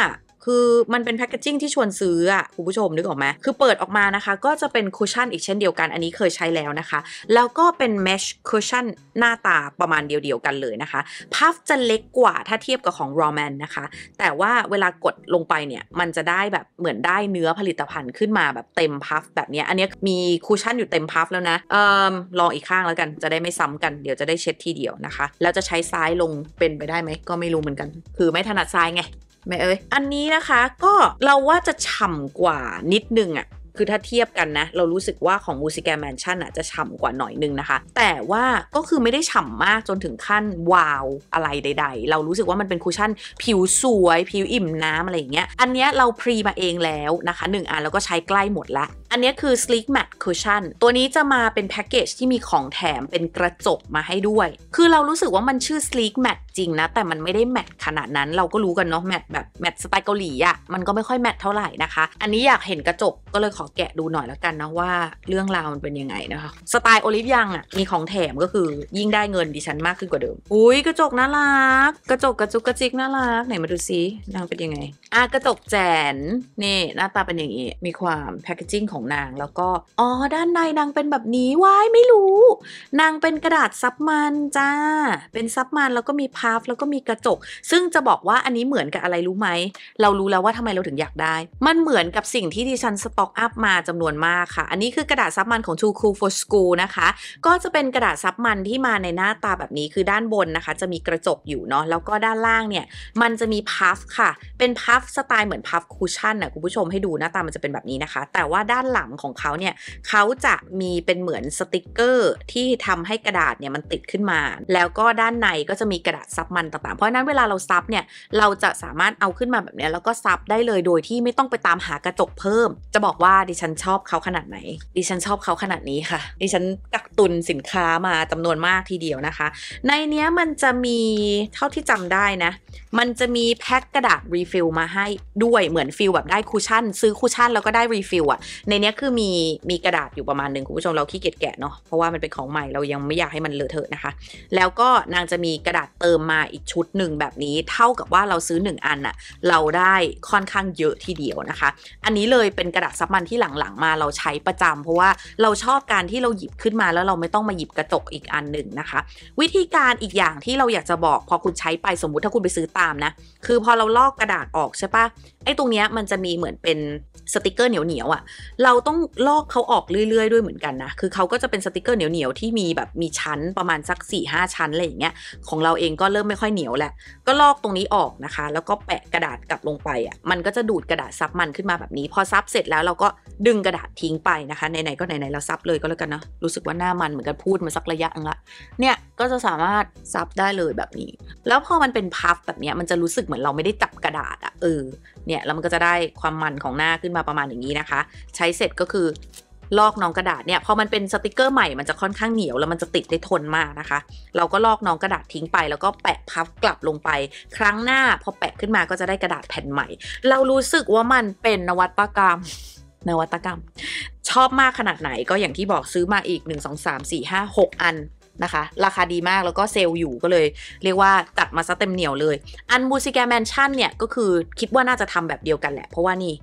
คือมันเป็นแพคเกจจิ้งที่ชวนซื้ออ่ะคุณผู้ชมนึกออกไหมคือเปิดออกมานะคะก็จะเป็นคุชชั่นอีกเช่นเดียวกันอันนี้เคยใช้แล้วนะคะแล้วก็เป็นเมชคุชชั่นหน้าตาประมาณเดียวๆกันเลยนะคะพัฟจะเล็กกว่าถ้าเทียบกับของ Romand นะคะแต่ว่าเวลากดลงไปเนี่ยมันจะได้แบบเหมือนได้เนื้อผลิตภัณฑ์ขึ้นมาแบบเต็มพัฟแบบนี้อันนี้มีคุชชั่นอยู่เต็มพัฟแล้วนะเอ่อลองอีกข้างแล้วกันจะได้ไม่ซ้ำกันเดี๋ยวจะได้เช็ดทีเดียวนะคะแล้วจะใช้ซ้ายลงเป็นไปได้ไหมก็ไม่รู้เหมือนกันคือไม่ถนัดซ้ายไงไม่เอ้ยอันนี้นะคะก็เราว่าจะฉ่ำกว่านิดนึงอ่ะคือถ้าเทียบกันนะเรารู้สึกว่าของ Museca Mansion อ่ะจะฉ่ำกว่าหน่อยนึงนะคะแต่ว่าก็คือไม่ได้ฉ่ำมากจนถึงขั้นวาวอะไรใดๆเรารู้สึกว่ามันเป็นคุชชั่นผิวสวยผิวอิ่มน้ำอะไรอย่างเงี้ยอันเนี้ยเราพรีมาเองแล้วนะคะหนึ่งอันแล้วก็ใช้ใกล้หมดละอันนี้คือ Sleek Matte Cushion ตัวนี้จะมาเป็นแพ็กเกจที่มีของแถมเป็นกระจกมาให้ด้วยคือเรารู้สึกว่ามันชื่อ Sleek Matte จริงนะแต่มันไม่ได้แมตขนาดนั้นเราก็รู้กันเนาะแมตแบบแมตสไตล์เกาหลีอะมันก็ไม่ค่อยแมตเท่าไหร่นะคะอันนี้อยากเห็นกระจกก็เลยขอแกะดูหน่อยแล้วกันนะว่าเรื่องราวมันเป็นยังไงนะคะสไตล์ Olive Young อะมีของแถมก็คือยิ่งได้เงินดิฉันมากขึ้นกว่าเดิมอุ้ยกระจกน่ารักกระจกกระจุกกระจิกน่ารักไหนมาดูซินางเป็นยังไงอ่ะกระจกแจนนี่หน้าตาเป็นอย่างงี้มีความแพคเกจจิ้งของ ของนางแล้วก็อ๋อด้านในนางเป็นแบบนี้ว้ายไม่รู้นางเป็นกระดาษซับมันจ้าเป็นซับมันแล้วก็มีพัฟแล้วก็มีกระจกซึ่งจะบอกว่าอันนี้เหมือนกับอะไรรู้ไหมเรารู้แล้วว่าทำไมเราถึงอยากได้มันเหมือนกับสิ่งที่ดิฉันสต็อกอัพมาจำนวนมากค่ะอันนี้คือกระดาษซับมันของ Too Cool for School นะคะก็จะเป็นกระดาษซับมันที่มาในหน้าตาแบบนี้คือด้านบนนะคะจะมีกระจกอยู่เนาะแล้วก็ด้านล่างเนี่ยมันจะมีพัฟค่ะเป็นพัฟสไตล์เหมือนพัฟคูชั่นนะคุณผู้ชมให้ดูหน้าตามันจะเป็นแบบนี้นะคะแต่ว่าด้านหลังของเขาเนี่ยเขาจะมีเป็นเหมือนสติกเกอร์ที่ทำให้กระดาษเนี่ยมันติดขึ้นมาแล้วก็ด้านในก็จะมีกระดาษซับมันต่างๆเพราะฉะนั้นเวลาเราซับเนี่ยเราจะสามารถเอาขึ้นมาแบบนี้แล้วก็ซับได้เลยโดยที่ไม่ต้องไปตามหากระจกเพิ่มจะบอกว่าดิฉันชอบเขาขนาดไหนดิฉันชอบเขาขนาดนี้ค่ะดิฉันกักตุนสินค้ามาจำนวนมากทีเดียวนะคะในเนี้ยมันจะมีเท่าที่จำได้นะมันจะมีแพ็คกระดาษรีฟิลมาให้ด้วยเหมือนฟิลแบบได้คูชั่นซื้อคูชั่นแล้วก็ได้รีฟิลอะในเนี้ยคือมีมีกระดาษอยู่ประมาณหนึ่งคุณผู้ชมเราขี้เกียจแกะเนาะเพราะว่ามันเป็นของใหม่เรายังไม่อยากให้มันเลอะเทอะนะคะแล้วก็นางจะมีกระดาษเติมมาอีกชุดหนึ่งแบบนี้เท่ากับว่าเราซื้อหนึ่งอันอะเราได้ค่อนข้างเยอะทีเดียวนะคะอันนี้เลยเป็นกระดาษซับมันที่หลังๆมาเราใช้ประจำเพราะว่าเราชอบการที่เราหยิบขึ้นมาแล้วเราไม่ต้องมาหยิบกระจกอีกอันหนึ่งนะคะวิธีการอีกอย่างที่เราอยากจะบอกพอคุณใช้ไปสมมุติถ้าคุณไปซื้อตามนะคือพอเราลอกกระดาษออกใช่ปะไอ้ตรงเนี้ยมันจะมีเหมือนเป็นสติกเกอร์เหนียวๆอ่ะเราต้องลอกเขาออกเรื่อยๆด้วยเหมือนกันนะคือเขาก็จะเป็นสติกเกอร์เหนียวๆที่มีแบบมีชั้นประมาณสัก สี่ห้า ชั้นอะไรอย่างเงี้ยของเราเองก็เริ่มไม่ค่อยเหนียวแหละก็ลอกตรงนี้ออกนะคะแล้วก็แปะกระดาษกลับลงไปอ่ะมันก็จะดูดกระดาษซับมันขึ้นมาแบบนี้พอซับเสร็จแล้วเราก็ดึงกระดาษทิ้งไปนะคะไหนๆก็ไหนๆเราซับเลยก็แล้วกันนะรู้สึกว่าหน้ามันเหมือนกันพูดมาสักระยะนึงละเนี่ยก็จะสามารถซับได้เลยแบบนี้แล้วพอมันเป็นพัฟแบบเนี้ยมันจะรู้สึกเหมือนเราไม่ได้จับกระดาษอ่ะเออเนี่ยแล้วมันก็จะได้ความมันของหน้าขึ้นมาประมาณอย่างนี้นะคะใช้เสร็จก็คือลอกน้องกระดาษเนี่ยพอมันเป็นสติกเกอร์ใหม่มันจะค่อนข้างเหนียวแล้วมันจะติดได้ทนมากนะคะเราก็ลอกน้องกระดาษทิ้งไปแล้วก็แปะพับกลับลงไปครั้งหน้าพอแปะขึ้นมาก็จะได้กระดาษแผ่นใหม่เรารู้สึกว่ามันเป็นนวัตกรรมนวัตกรรมชอบมากขนาดไหนก็อย่างที่บอกซื้อมาอีกหนึ่ง สอง สาม สี่ ห้า หกอันนะคะราคาดีมากแล้วก็เซลล์อยู่ก็เลยเรียกว่าจัดมาซะเต็มเหนียวเลยอัน Museca Mansion เนี่ยก็คือคิดว่าน่าจะทำแบบเดียวกันแหละเพราะว่านี่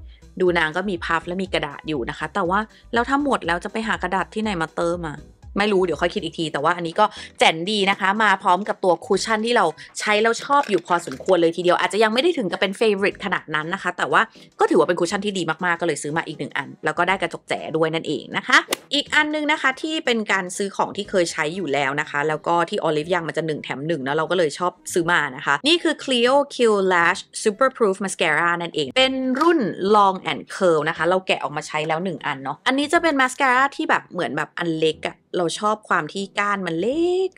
ดูนางก็มีพัฟและมีกระดาษอยู่นะคะแต่ว่าแล้วถ้าหมดแล้วจะไปหากระดาษที่ไหนมาเติมอ่ะไม่รู้เดี๋ยวค่อยคิดอีกทีแต่ว่าอันนี้ก็แจ๋นดีนะคะมาพร้อมกับตัวคูชั่นที่เราใช้แล้วชอบอยู่พอสมควรเลยทีเดียวอาจจะยังไม่ได้ถึงกับเป็นเฟเวอริตขนาดนั้นนะคะแต่ว่าก็ถือว่าเป็นคูชั่นที่ดีมากๆก็เลยซื้อมาอีกหนึ่งอันแล้วก็ได้กระจกแจ๋ด้วยนั่นเองนะคะอีกอันนึงนะคะที่เป็นการซื้อของที่เคยใช้อยู่แล้วนะคะแล้วก็ที่ Olive Young มันจะหนึ่งแถมหนึ่งนะเราก็เลยชอบซื้อมานะคะนี่คือ Clio Cu Lash Superproof Mascara นั่นเองเป็นรุ่น Long and Curl นะคะเราแกะออกมาใช้แล้วหนึ่งอันเนาะอันนี้จะเป็นมาสการ่าที่แบบเหมือนแบบอันเล็กอะเราชอบความที่ก้านมันเ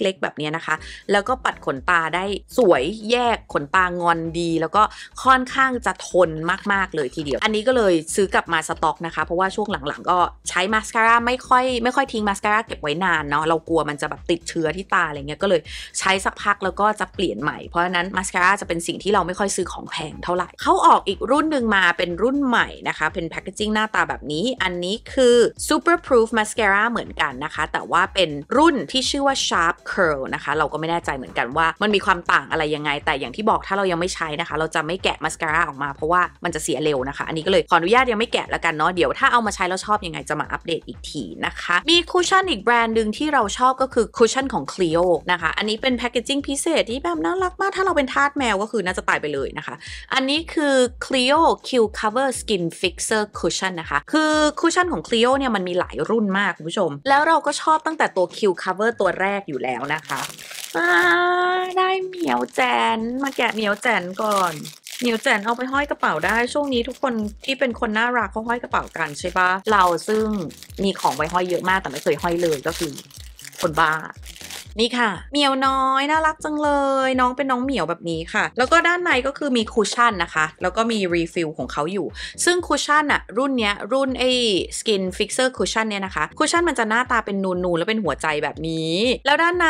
ล็กๆแบบนี้นะคะแล้วก็ปัดขนตาได้สวยแยกขนตางอนดีแล้วก็ค่อนข้างจะทนมากๆเลยทีเดียวอันนี้ก็เลยซื้อกลับมาสต็อกนะคะเพราะว่าช่วงหลังๆก็ใช้มาสคาร่าไม่ค่อยไม่ค่อยทิ้งมาสคาร่าเก็บไว้นานเนาะเรากลัวมันจะแบบติดเชื้อที่ตาอะไรเงี้ยก็เลยใช้สักพักแล้วก็จะเปลี่ยนใหม่เพราะฉะนั้นมาสคาร่าจะเป็นสิ่งที่เราไม่ค่อยซื้อของแพงเท่าไหร่เขาออกอีกรุ่นหนึ่งมาเป็นรุ่นใหม่นะคะเป็นแพคเกจจิ้งหน้าตาแบบนี้อันนี้คือ Superproof Mascara เหมือนกันนะคะแต่ว่าเป็นรุ่นที่ชื่อว่า Sharp Curl นะคะเราก็ไม่แน่ใจเหมือนกันว่ามันมีความต่างอะไรยังไงแต่อย่างที่บอกถ้าเรายังไม่ใช้นะคะเราจะไม่แกะมาสคาร่าออกมาเพราะว่ามันจะเสียเร็วนะคะอันนี้ก็เลยขออนุญาตยังไม่แกะแล้วกันเนาะเดี๋ยวถ้าเอามาใช้แล้วชอบยังไงจะมาอัปเดตอีกทีนะคะมีคุชชั่นอีกแบรนด์หนึ่งที่เราชอบก็คือคุชชั่นของ Clio นะคะอันนี้เป็นแพคเกจจิ้งพิเศษที่แบบน่ารักมากถ้าเราเป็นทาสแมวก็คือน่าจะตายไปเลยนะคะอันนี้คือ Clio Cu Cover Skin Fixer Cushion นะคะคือคุชชั่นของ Clio เนี่ยมันมีหลายรุ่นมากคุณผู้ชมแล้วเราก็ชอบตั้งแต่ตัว Cu Cover ตัวแรกอยู่แล้วนะคะได้เหมียวแจนมาแกะเหมียวแจนก่อนเหมียวแจนเอาไปห้อยกระเป๋าได้ช่วงนี้ทุกคนที่เป็นคนน่ารักเขาห้อยกระเป๋ากันใช่ปะเราซึ่งมีของไว้ห้อยเยอะมากแต่ไม่เคยห้อยเลยก็คือคนบ้านี่ค่ะเหมียวน้อยน่ารักจังเลยน้องเป็นน้องเหมียวแบบนี้ค่ะแล้วก็ด้านในก็คือมีคุชชั่นนะคะแล้วก็มีรีฟิลของเขาอยู่ซึ่งคุชชั่นอะรุ่นเนี้ยรุ่นไอ้สกินฟิกเซอร์คุชชั่นเนี้ยนะคะคุชชั่นมันจะหน้าตาเป็นนูนๆแล้วเป็นหัวใจแบบนี้แล้วด้านใน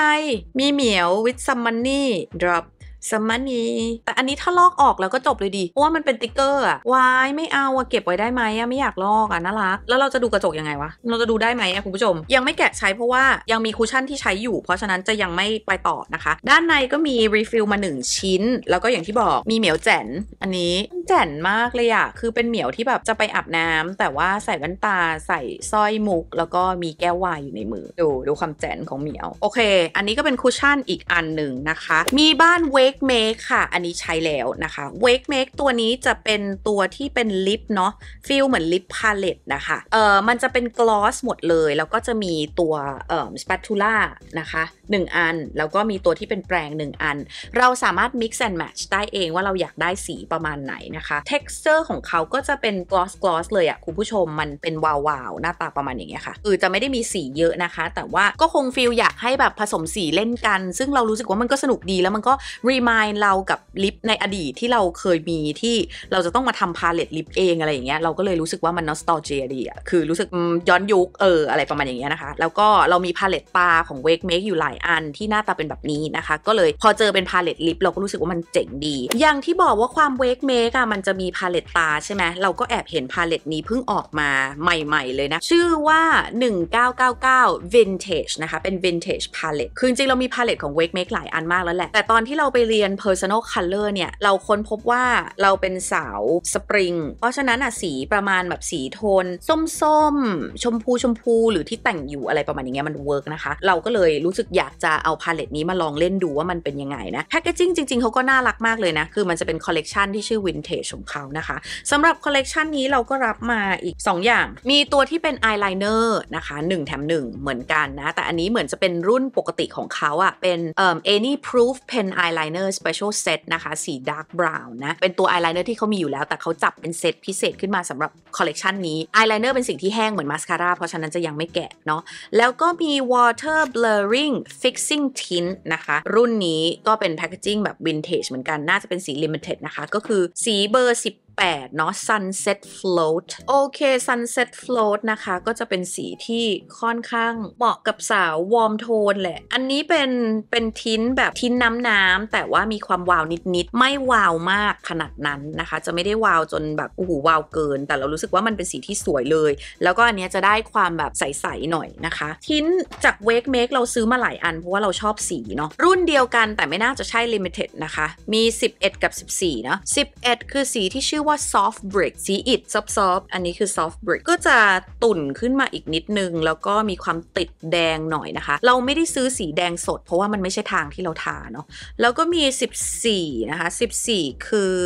มีเหมียววิดซัมมันนี่ดรอป สมันนี่แต่อันนี้ถ้าลอกออกแล้วก็จบเลยดีเพราะว่ามันเป็นติ๊กเกอร์อะวายไม่เอาอะเก็บไว้ได้ไหมอะไม่อยากลอกอะน่ารักแล้วเราจะดูกระจกยังไงวะเราจะดูได้ไหมอะคุณผู้ชมยังไม่แกะใช้เพราะว่ายังมีคุชชั่นที่ใช้อยู่เพราะฉะนั้นจะยังไม่ไปต่อนะคะด้านในก็มีรีฟิลมาหนึ่งชิ้นแล้วก็อย่างที่บอกมีเหมียวแจ่นอันนี้แจ่นมากเลยอะคือเป็นเหมียวที่แบบจะไปอาบน้ำแต่ว่าใส่แว่นตาใส่สร้อยมุกแล้วก็มีแก้ววายอยู่ในมือดูดูความแจ่นของเหมียวโอเคอันนี้ก็เป็นคุชชั่นอีกอันหนึ่งนะคะมีบ้าน Wakemake ค่ะอันนี้ใช้แล้วนะคะ Wakemake ตัวนี้จะเป็นตัวที่เป็นลิปเนาะฟีลเหมือนลิปพาเลตนะคะเอ่อมันจะเป็นกลอสหมดเลยแล้วก็จะมีตัวเอ่อสปาทูล่านะคะหนึ่งอันแล้วก็มีตัวที่เป็นแปรงหนึ่งอันเราสามารถ mix and match ได้เองว่าเราอยากได้สีประมาณไหนนะคะ texture ของเขาก็จะเป็น gloss gloss เลยอะคุณผู้ชมมันเป็นวาวๆหน้าตาประมาณอย่างเงี้ยค่ะคือจะไม่ได้มีสีเยอะนะคะแต่ว่าก็คงฟีลอยากให้แบบผสมสีเล่นกันซึ่งเรารู้สึกว่ามันก็สนุกดีแล้วมันก็ remind เรากับลิปในอดีตที่เราเคยมีที่เราจะต้องมาทำพาเลตลิปเองอะไรอย่างเงี้ยเราก็เลยรู้สึกว่ามัน nostalgia ดีอะคือรู้สึกย้อนยุคเอออะไรประมาณอย่างเงี้ยนะคะแล้วก็เรามีพาเลตตาของ Wakemake อยู่หลายอันที่หน้าตาเป็นแบบนี้นะคะก็เลยพอเจอเป็นพาเลตลิปเราก็รู้สึกว่ามันเจ๋งดีอย่างที่บอกว่าความ Wakemake อะมันจะมีพาเลตตาใช่ไหมเราก็แอบเห็นพาเลตนี้เพิ่งออกมาใหม่ๆเลยนะชื่อว่าหนึ่งเก้าเก้าเก้า Vintage นะคะเป็น Vintage Palette คือจริงเรามีพาเลตของ Wakemake หลายอันมากแล้วแหละแต่ตอนที่เราไปเรียน Personal Color เนี่ยเราค้นพบว่าเราเป็นสาวสปริงเพราะฉะนั้นอะสีประมาณแบบสีโทนส้มๆชมพูชมพูหรือที่แต่งอยู่อะไรประมาณอย่างเงี้ยมันเวิร์กนะคะเราก็เลยรู้สึกอยากจะเอาพาเลตนี้มาลองเล่นดูว่ามันเป็นยังไงนะแพคเกจจิ้งจริงๆเขาก็น่ารักมากเลยนะคือมันจะเป็นคอลเลกชันที่ชื่อ Vintage ของเขานะคะสำหรับคอลเลกชันนี้เราก็รับมาอีกสองอย่างมีตัวที่เป็นอายไลเนอร์นะคะหนึ่งแถมหนึ่งเหมือนกันนะแต่อันนี้เหมือนจะเป็นรุ่นปกติของเขาอะเป็นเอ่อ Any Proof Pen Eyeliner Special Set นะคะสี Dark Brown นะเป็นตัวอายไลเนอร์ที่เขามีอยู่แล้วแต่เขาจับเป็นเซตพิเศษขึ้นมาสำหรับคอลเลกชันนี้อายไลเนอร์เป็นสิ่งที่แห้งเหมือนมาสคาร่าเพราะฉะนั้นจะยังไม่แกะเนาะแล้วก็มี Water Blurring Fixing Tint นะคะรุ่นนี้ก็เป็นแพคเกจจิ้งแบบวินเทจเหมือนกันน่าจะเป็นสี Limited นะคะก็คือสีเบอร์สิบแปดเนาะ Sunset Float โอเค Sunset Float นะคะก็จะเป็นสีที่ค่อนข้างเหมาะกับสาววอร์มโทนแหละอันนี้เป็นเป็นทินแบบทินน้ำน้ำแต่ว่ามีความวาวนิดๆไม่วาวมากขนาดนั้นนะคะจะไม่ได้วาวจนแบบโอ้โหวาวเกินแต่เรารู้สึกว่ามันเป็นสีที่สวยเลยแล้วก็อันนี้จะได้ความแบบใสๆหน่อยนะคะทินจาก Wakemake เราซื้อมาหลายอันเพราะว่าเราชอบสีเนาะรุ่นเดียวกันแต่ไม่น่าจะใช่ Limited นะคะมีสิบเอ็ดกับสิบสี่เนาะสิบเอ็ดคือสีที่ชื่อว่า soft brick สีอิด soft soft อันนี้คือ soft brick ก็จะตุ่นขึ้นมาอีกนิดนึงแล้วก็มีความติดแดงหน่อยนะคะเราไม่ได้ซื้อสีแดงสดเพราะว่ามันไม่ใช่ทางที่เราทาเนาะแล้วก็มีสิบสี่นะคะสิบสี่คือ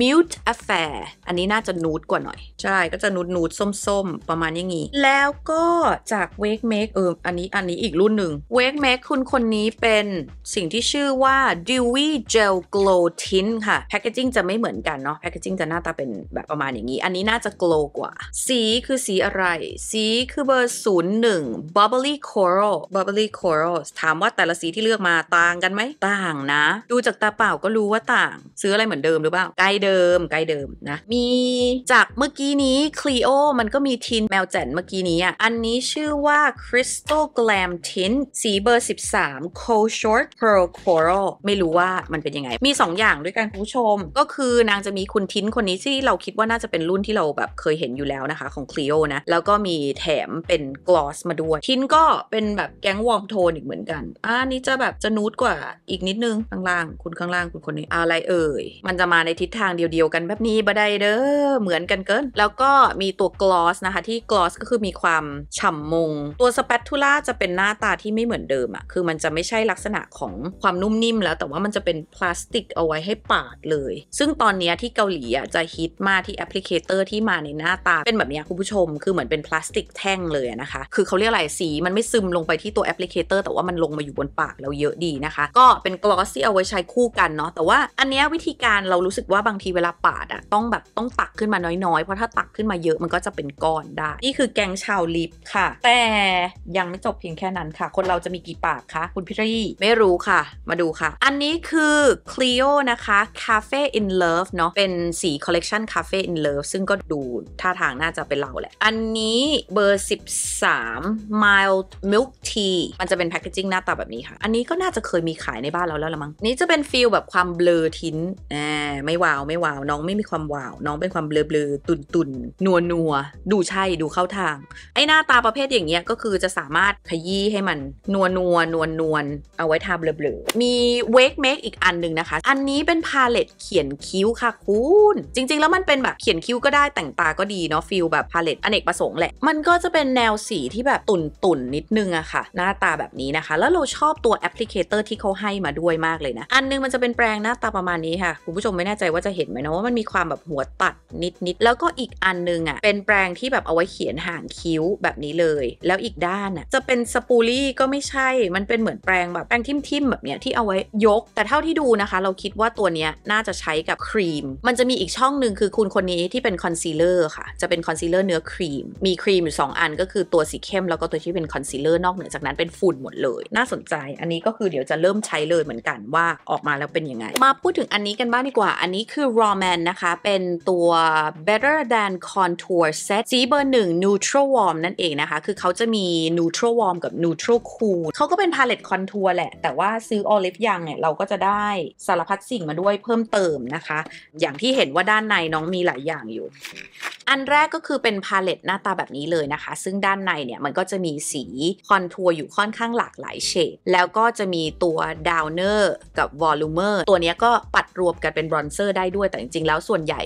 mute affair อันนี้น่าจะนูดกว่าหน่อยใช่ก็จะนูดนูดส้มๆประมาณอย่างงี้แล้วก็จาก Wakemake เอออันนี้อันนี้อีกรุ่นหนึ่ง Wakemake คุณคนนี้เป็นสิ่งที่ชื่อว่า dewy gel glow tint ค่ะแพคเกจจิ้งจะไม่เหมือนกันเนาะแพคเกจจิ้งจะหน้าตาเป็นแบบประมาณอย่างนี้อันนี้น่าจะโกลกว่าสีคือสีอะไรสีคือเบอร์ศูนย์หนึ่ง bubbly coral bubbly coral ถามว่าแต่ละสีที่เลือกมาต่างกันไหมต่างนะดูจากตาเปล่าก็รู้ว่าต่างซื้ออะไรเหมือนเดิมหรือเปล่าใกล้เดิมใกล้เดิมนะมีจากเมื่อกี้นี้ Clio มันก็มีทินแมวแจ่นเมื่อกี้นี้อ่ะอันนี้ชื่อว่า Crystal Glam Tint สีเบอร์สิบสาม Cold Short Pearl Coral ไม่รู้ว่ามันเป็นยังไงมีสองอย่างด้วยกันคุณผู้ชมก็คือนางจะมีคุณทินคนนี้ที่เราคิดว่าน่าจะเป็นรุ่นที่เราแบบเคยเห็นอยู่แล้วนะคะของ Clio นะแล้วก็มีแถมเป็นกลอสมาด้วยทินก็เป็นแบบแก๊งวอร์มโทนอีกเหมือนกันอ่านี้จะแบบจะนูดกว่าอีกนิดนึงข้างล่างคุณข้างล่างคุณคนนี้อะไรเอ่ยมันจะมาในทิศทางเดียวๆกันแบบนี้บ่ได้เด้อเหมือนกันเกินแล้วก็มีตัวกลอสนะคะที่กลอสก็คือมีความฉ่ำมงตัวสเปตทูล่าจะเป็นหน้าตาที่ไม่เหมือนเดิมอะคือมันจะไม่ใช่ลักษณะของความนุ่มนิ่มแล้วแต่ว่ามันจะเป็นพลาสติกเอาไว้ให้ปาดเลยซึ่งตอนนี้ที่เกาหลีอะจะฮิตมากที่แอปพลิเคเตอร์ที่มาในหน้าตาเป็นแบบนี้คุณผู้ชมคือเหมือนเป็นพลาสติกแท่งเลยนะคะคือเขาเรียกอะไรสีมันไม่ซึมลงไปที่ตัวแอปพลิเคเตอร์แต่ว่ามันลงมาอยู่บนปากเราเยอะดีนะคะก็เป็นกลอสที่เอาไว้ใช้คู่กันเนาะแต่ว่าอันนี้วิธีการเรารู้สึกว่าบางทีเวลาปาดอะต้องแบบต้องตักขึ้นมาน้อยๆเพราะถ้าตักขึ้นมาเยอะมันก็จะเป็นก้อนได้นี่คือแกงชาวลิปค่ะแต่ยังไม่จบเพียงแค่นั้นค่ะคนเราจะมีกี่ปากคะคุณพี่รี่ไม่รู้ค่ะมาดูค่ะอันนี้คือ Clio นะคะ Cafe in Love เนาะเป็นสี Collection Cafe in Love ซึ่งก็ดูท่าทางน่าจะเป็นเราแหละอันนี้เบอร์สิบสาม Mild Milk Tea มันจะเป็นแพคเกจจิ้งหน้าตาแบบนี้ค่ะอันนี้ก็น่าจะเคยมีขายในบ้านเราแล้วละมั้งนี่จะเป็นฟีลแบบความเบลอทิ้นแหมไม่วาวไม่วาวน้องไม่มีความวาวน้องเป็นความเบลอๆตุ่นๆนัวๆดูใช่ดูเข้าทางไอ้หน้าตาประเภทอย่างเงี้ยก็คือจะสามารถขยี้ให้มันนัวๆนวลๆเอาไว้ทาเบลอๆมี Wakemake อีกอันนึงนะคะอันนี้เป็นพาเลตเขียนคิ้วค่ะคุณจริงๆแล้วมันเป็นแบบเขียนคิ้วก็ได้แต่งตาก็ดีเนาะฟีลแบบพาเลตอเนกประสงค์แหละมันก็จะเป็นแนวสีที่แบบตุ่นๆนิดนึงอะค่ะหน้าตาแบบนี้นะคะแล้วเราชอบตัวแอปพลิเคเตอร์ที่เขาให้มาด้วยมากเลยนะอันนึงมันจะเป็นแปรงหน้าตาประมาณนี้ค่ะคุณผู้ชมไม่แน่ใจว่าจะเห็นไหมนะว่ามันมีความแบบหัวตัดนิดๆแล้วก็อีกอันนึงอะเป็นแปรงที่แบบเอาไว้เขียนหางคิ้วแบบนี้เลยแล้วอีกด้านอะจะเป็นสปูลี่ก็ไม่ใช่มันเป็นเหมือนแปรงแบบแปรงทิ่มๆแบบเนี้ยที่เอาไว้ยกแต่เท่าที่ดูนะคะเราคิดว่าตัวเนี้ยน่าจะใช้กับครีมมันจะมีอีกช่องหนึ่งคือคุณคนนี้ที่เป็นคอนซีลเลอร์ค่ะจะเป็นคอนซีลเลอร์เนื้อครีมมีครีมอยู่สองอันก็คือตัวสีเข้มแล้วก็ตัวที่เป็นคอนซีลเลอร์นอกเหนือจากนั้นเป็นฝุ่นหมดเลยน่าสนใจอันนี้ก็คือเดี๋ยวจะเริ่มใช้เลยเหมือนกันว่าออกมาแล้วเป็นยังไงมาพูดถึงอันนี้กันบ้างดีกว่าอันนี้คือ Romand นะคะเป็นตัว Better Than Contour Set สีเบอร์หนึ่ง Neutral Warm นั่นเองนะคะคือเขาจะมี Neutral Warm กับ Neutral Cool เขาก็เป็นพาเลตคอนทัวร์แหละแต่ว่าซื้อ Olive Young เนี่ยเราก็จะได้สารพัดสิ่งมาด้วยเพิ่มเติมนะคะอย่างที่เห็นว่าด้านในน้องมีหลายอย่างอยู่อันแรกก็คือเป็นพาเลตหน้าตาแบบนี้เลยนะคะซึ่งด้านในเนี่ยมันก็จะมีสีคอนทัวร์อยู่ค่อนข้างหลากหลายเฉดแล้วก็จะมีตัวดาวเนอร์กับวอลลูเมอร์ตัวนี้ก็ปัดรวมกันเป็นบรอนเซอร์ได้ด้วยแต่จริงๆแล้วส่วนใหญ่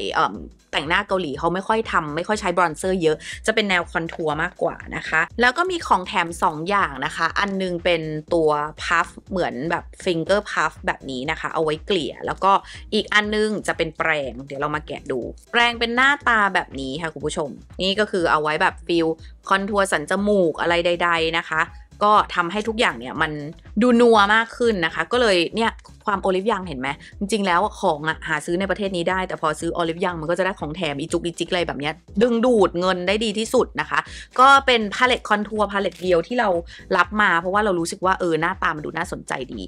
แต่งหน้าเกาหลีเขาไม่ค่อยทำไม่ค่อยใช้บรอนเซอร์เยอะจะเป็นแนวคอนทัวร์มากกว่านะคะแล้วก็มีของแถมสองอย่างนะคะอันนึงเป็นตัวพัฟเหมือนแบบฟิงเกอร์พัฟแบบนี้นะคะเอาไว้เกลี่ยแล้วก็อีกอันนึงจะเป็นแปรงเดี๋ยวเรามาแกะดูแปรงเป็นหน้าตาแบบนี้ค่ะคุณผู้ชมนี่ก็คือเอาไว้แบบฟิลคอนทัวร์สันจมูกอะไรใดๆนะคะก็ทำให้ทุกอย่างเนี่ยมันดูนัวมากขึ้นนะคะก็เลยเนี่ยความ Olive Young เห็นไหมจริงๆแล้วของอะหาซื้อในประเทศนี้ได้แต่พอซื้อ Olive Young มันก็จะได้ของแถมอีจุกอีจิกอะไรแบบนี้ดึงดูดเงินได้ดีที่สุดนะคะก็เป็นพาเลตคอนทัวร์พาเลตเดียวที่เรารับมาเพราะว่าเรารู้สึกว่าเออหน้าตามันดูน่าสนใจดี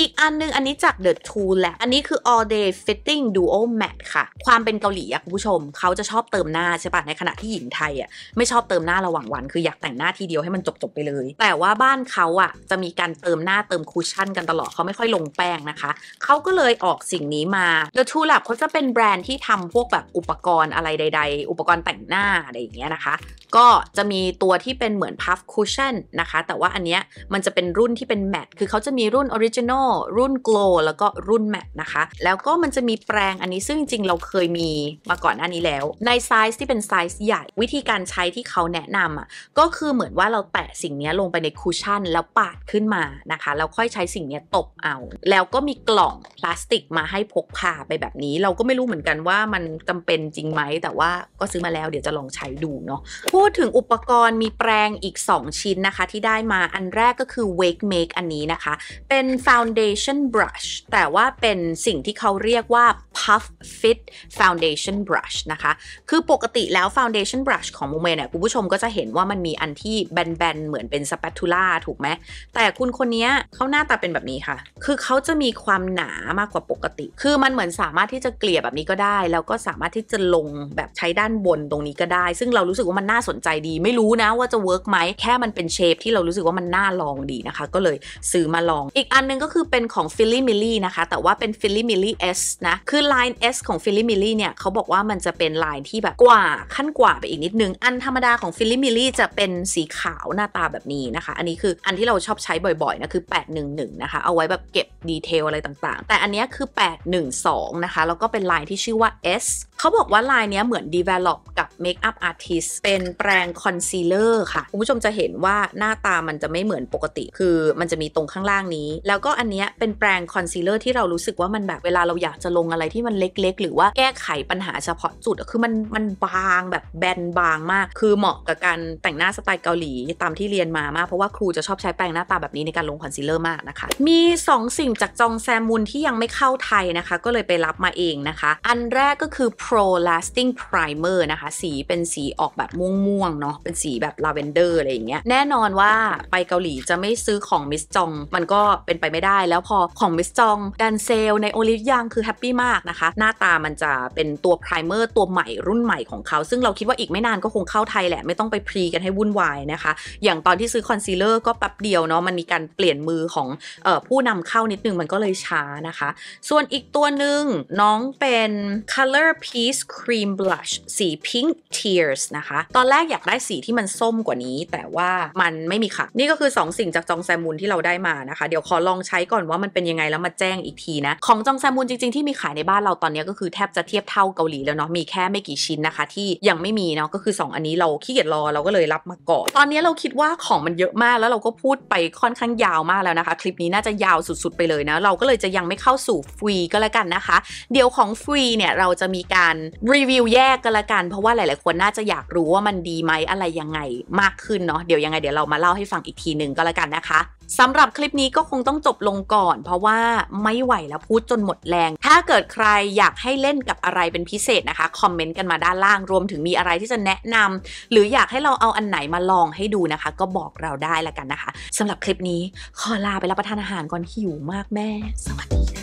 อีกอันนึงอันนี้จาก The True Lab อันนี้คือ All Day Fitting Duo Matte ค่ะความเป็นเกาหลีอะคุณผู้ชมเขาจะชอบเติมหน้าใช่ปะในขณะที่หญิงไทยอะไม่ชอบเติมหน้าระหว่างวันคืออยากแต่งหน้าทีเดียวให้มันจบๆไปเลยแต่ว่าบ้านเขาอะจะมีการเติมหน้าเติมคูชั่นกันตลอดเขาไม่ค่อยลงแป้งนะคะเขาก็เลยออกสิ่งนี้มา The True Lab เขาจะเป็นแบรนด์ที่ทำพวกแบบอุปกรณ์อะไรใดๆอุปกรณ์แต่งหน้าอะไรอย่างเงี้ยนะคะก็จะมีตัวที่เป็นเหมือนพัฟคูชั่นนะคะแต่ว่าอันเนี้ยมันจะเป็นรุ่นที่เป็นแมตต์คือเขาจะมีรุ่นออริจินอลรุ่นโกลแล้วก็รุ่นแมตต์นะคะแล้วก็มันจะมีแปรงอันนี้ซึ่งจริงๆเราเคยมีมาก่อนหน้านี้แล้วในไซส์ที่เป็นไซส์ใหญ่วิธีการใช้ที่เขาแนะนำอ่ะก็คือเหมือนว่าเราแตะสิ่งนี้ลงไปในคูชั่นแล้วปาดขึ้นมานะคะแล้วค่อยใช้สิ่งนี้ตบเอาแล้วก็มีกล่องพลาสติกมาให้พกพาไปแบบนี้เราก็ไม่รู้เหมือนกันว่ามันจำเป็นจริงไหมแต่ว่าก็ซื้อมาแล้วเดี๋ยวจะลองใช้ดูเนาะพูดถึงอุปกรณ์มีแปรงอีกสองชิ้นนะคะที่ได้มาอันแรกก็คือ Wakemake อันนี้นะคะเป็น Foundation Brush แต่ว่าเป็นสิ่งที่เขาเรียกว่า Puff Fit Foundation Brush นะคะคือปกติแล้ว Foundation Brush ของโมเมเนี่ยคุณผู้ชมก็จะเห็นว่ามันมีอันที่แบนๆเหมือนเป็นสเปตูล่าถูกไหมแต่คุณคนนี้เขาหน้าตาเป็นแบบนี้ค่ะคือเขาจะมีความหนามากกว่าปกติคือมันเหมือนสามารถที่จะเกลี่ยแบบนี้ก็ได้แล้วก็สามารถที่จะลงแบบใช้ด้านบนตรงนี้ก็ได้ซึ่งเรารู้สึกว่ามันน่าสนใจดีไม่รู้นะว่าจะเวิร์กไหมแค่มันเป็นเชฟที่เรารู้สึกว่ามันน่าลองดีนะคะก็เลยซื้อมาลองอีกอันนึงก็คือเป็นของ Filly Millie นะคะแต่ว่าเป็น Filly Millie S นะคือ Line S ของ Filly Millie เนี่ยเขาบอกว่ามันจะเป็นลายที่แบบกว่าขั้นกว่าไปอีกนิดนึงอันธรรมดาของ Filly Millie จะเป็นสีขาวหน้าตาแบบนี้นะคะอันนี้คืออันที่เราชอบใช้บ่อยๆนะคือแปดหนึ่งหนึ่งนะคะเอาไว้แบบเก็บดีเทลอะไรต่างๆแต่อันนี้คือแปดหนึ่งสองนะคะแล้วก็เป็นลายที่ชื่อว่า S เขาบอกว่าลายนี้เหมือน develop กับ Makeup Artist เป็นแปรงคอนซีลเลอร์ค่ะคุณผู้ชมจะเห็นว่าหน้าตามันจะไม่เหมือนปกติคือมันจะมีตรงข้างล่างนี้แล้วก็อันนี้เป็นแปรงคอนซีลเลอร์ที่เรารู้สึกว่ามันแบบเวลาเราอยากจะลงอะไรที่มันเล็กๆหรือว่าแก้ไขปัญหาเฉพาะจุดคือมันมันบางแบบแบนบางมากคือเหมาะกับการแต่งหน้าสไตล์เกาหลีตามที่เรียนมามากเพราะว่าครูจะชอบใช้แปรงหน้าตาแบบนี้ในการลงคอนซีลเลอร์มากนะคะมีสองสิ่งจากจองแซมมุนที่ยังไม่เข้าไทยนะคะก็เลยไปรับมาเองนะคะอันแรกก็คือ Pro Lasting Primer นะคะสีเป็นสีออกแบบม่วง ม่วงเนาะเป็นสีแบบลาเวนเดอร์อะไรอย่างเงี้ยแน่นอนว่าไปเกาหลีจะไม่ซื้อของมิสจองมันก็เป็นไปไม่ได้แล้วพอของมิสจองดันเซลใน Olive Young คือแฮปปี้มากนะคะหน้าตามันจะเป็นตัวไพรเมอร์ตัวใหม่รุ่นใหม่ของเขาซึ่งเราคิดว่าอีกไม่นานก็คงเข้าไทยแหละไม่ต้องไปพรีกันให้วุ่นวายนะคะอย่างตอนที่ซื้อคอนซีลเลอร์ก็แป๊บเดียวเนาะมันมีการเปลี่ยนมือของเอ่อผู้นำเข้านิดนึงมันก็เลยช้านะคะส่วนอีกตัวหนึ่งน้องเป็น color peach cream blush สี pink tears นะคะตอนแรกอยากได้สีที่มันส้มกว่านี้แต่ว่ามันไม่มีค่ะนี่ก็คือสองสิ่งจากจองแซมูนที่เราได้มานะคะเดี๋ยวขอลองใช้ก่อนว่ามันเป็นยังไงแล้วมาแจ้งอีกทีนะของจองแซมูนจริงๆที่มีขายในบ้านเราตอนนี้ก็คือแทบจะเทียบเท่าเกาหลีแล้วเนาะมีแค่ไม่กี่ชิ้นนะคะที่ยังไม่มีเนาะก็คือสองอันนี้เราขี้เกียจรอเราก็เลยรับมาก่อนตอนนี้เราคิดว่าของมันเยอะมากแล้วเราก็พูดไปค่อนข้างยาวมากแล้วนะคะคลิปนี้น่าจะยาวสุดๆไปเลยนะเราก็เลยจะยังไม่เข้าสู่ฟรีก็แล้วกันนะคะเดี๋ยวของฟรีเนี่ยเราจะมีการรีวิวแยกกันละกันเพราะว่าหลายๆคนน่าจะอยากรู้ว่ามันดีไหมอะไรยังไงมากขึ้นเนาะเดี๋ยวยังไงเดี๋ยวเรามาเล่าให้ฟังอีกทีหนึ่งก็แล้วกันนะคะสำหรับคลิปนี้ก็คงต้องจบลงก่อนเพราะว่าไม่ไหวแล้วพูดจนหมดแรงถ้าเกิดใครอยากให้เล่นกับอะไรเป็นพิเศษนะคะคอมเมนต์กันมาด้านล่างรวมถึงมีอะไรที่จะแนะนำหรืออยากให้เราเอาอันไหนมาลองให้ดูนะคะก็บอกเราได้ละกันนะคะสำหรับคลิปนี้ขอลาไปรับประทานอาหารก่อนหิวมากแม่สวัสดี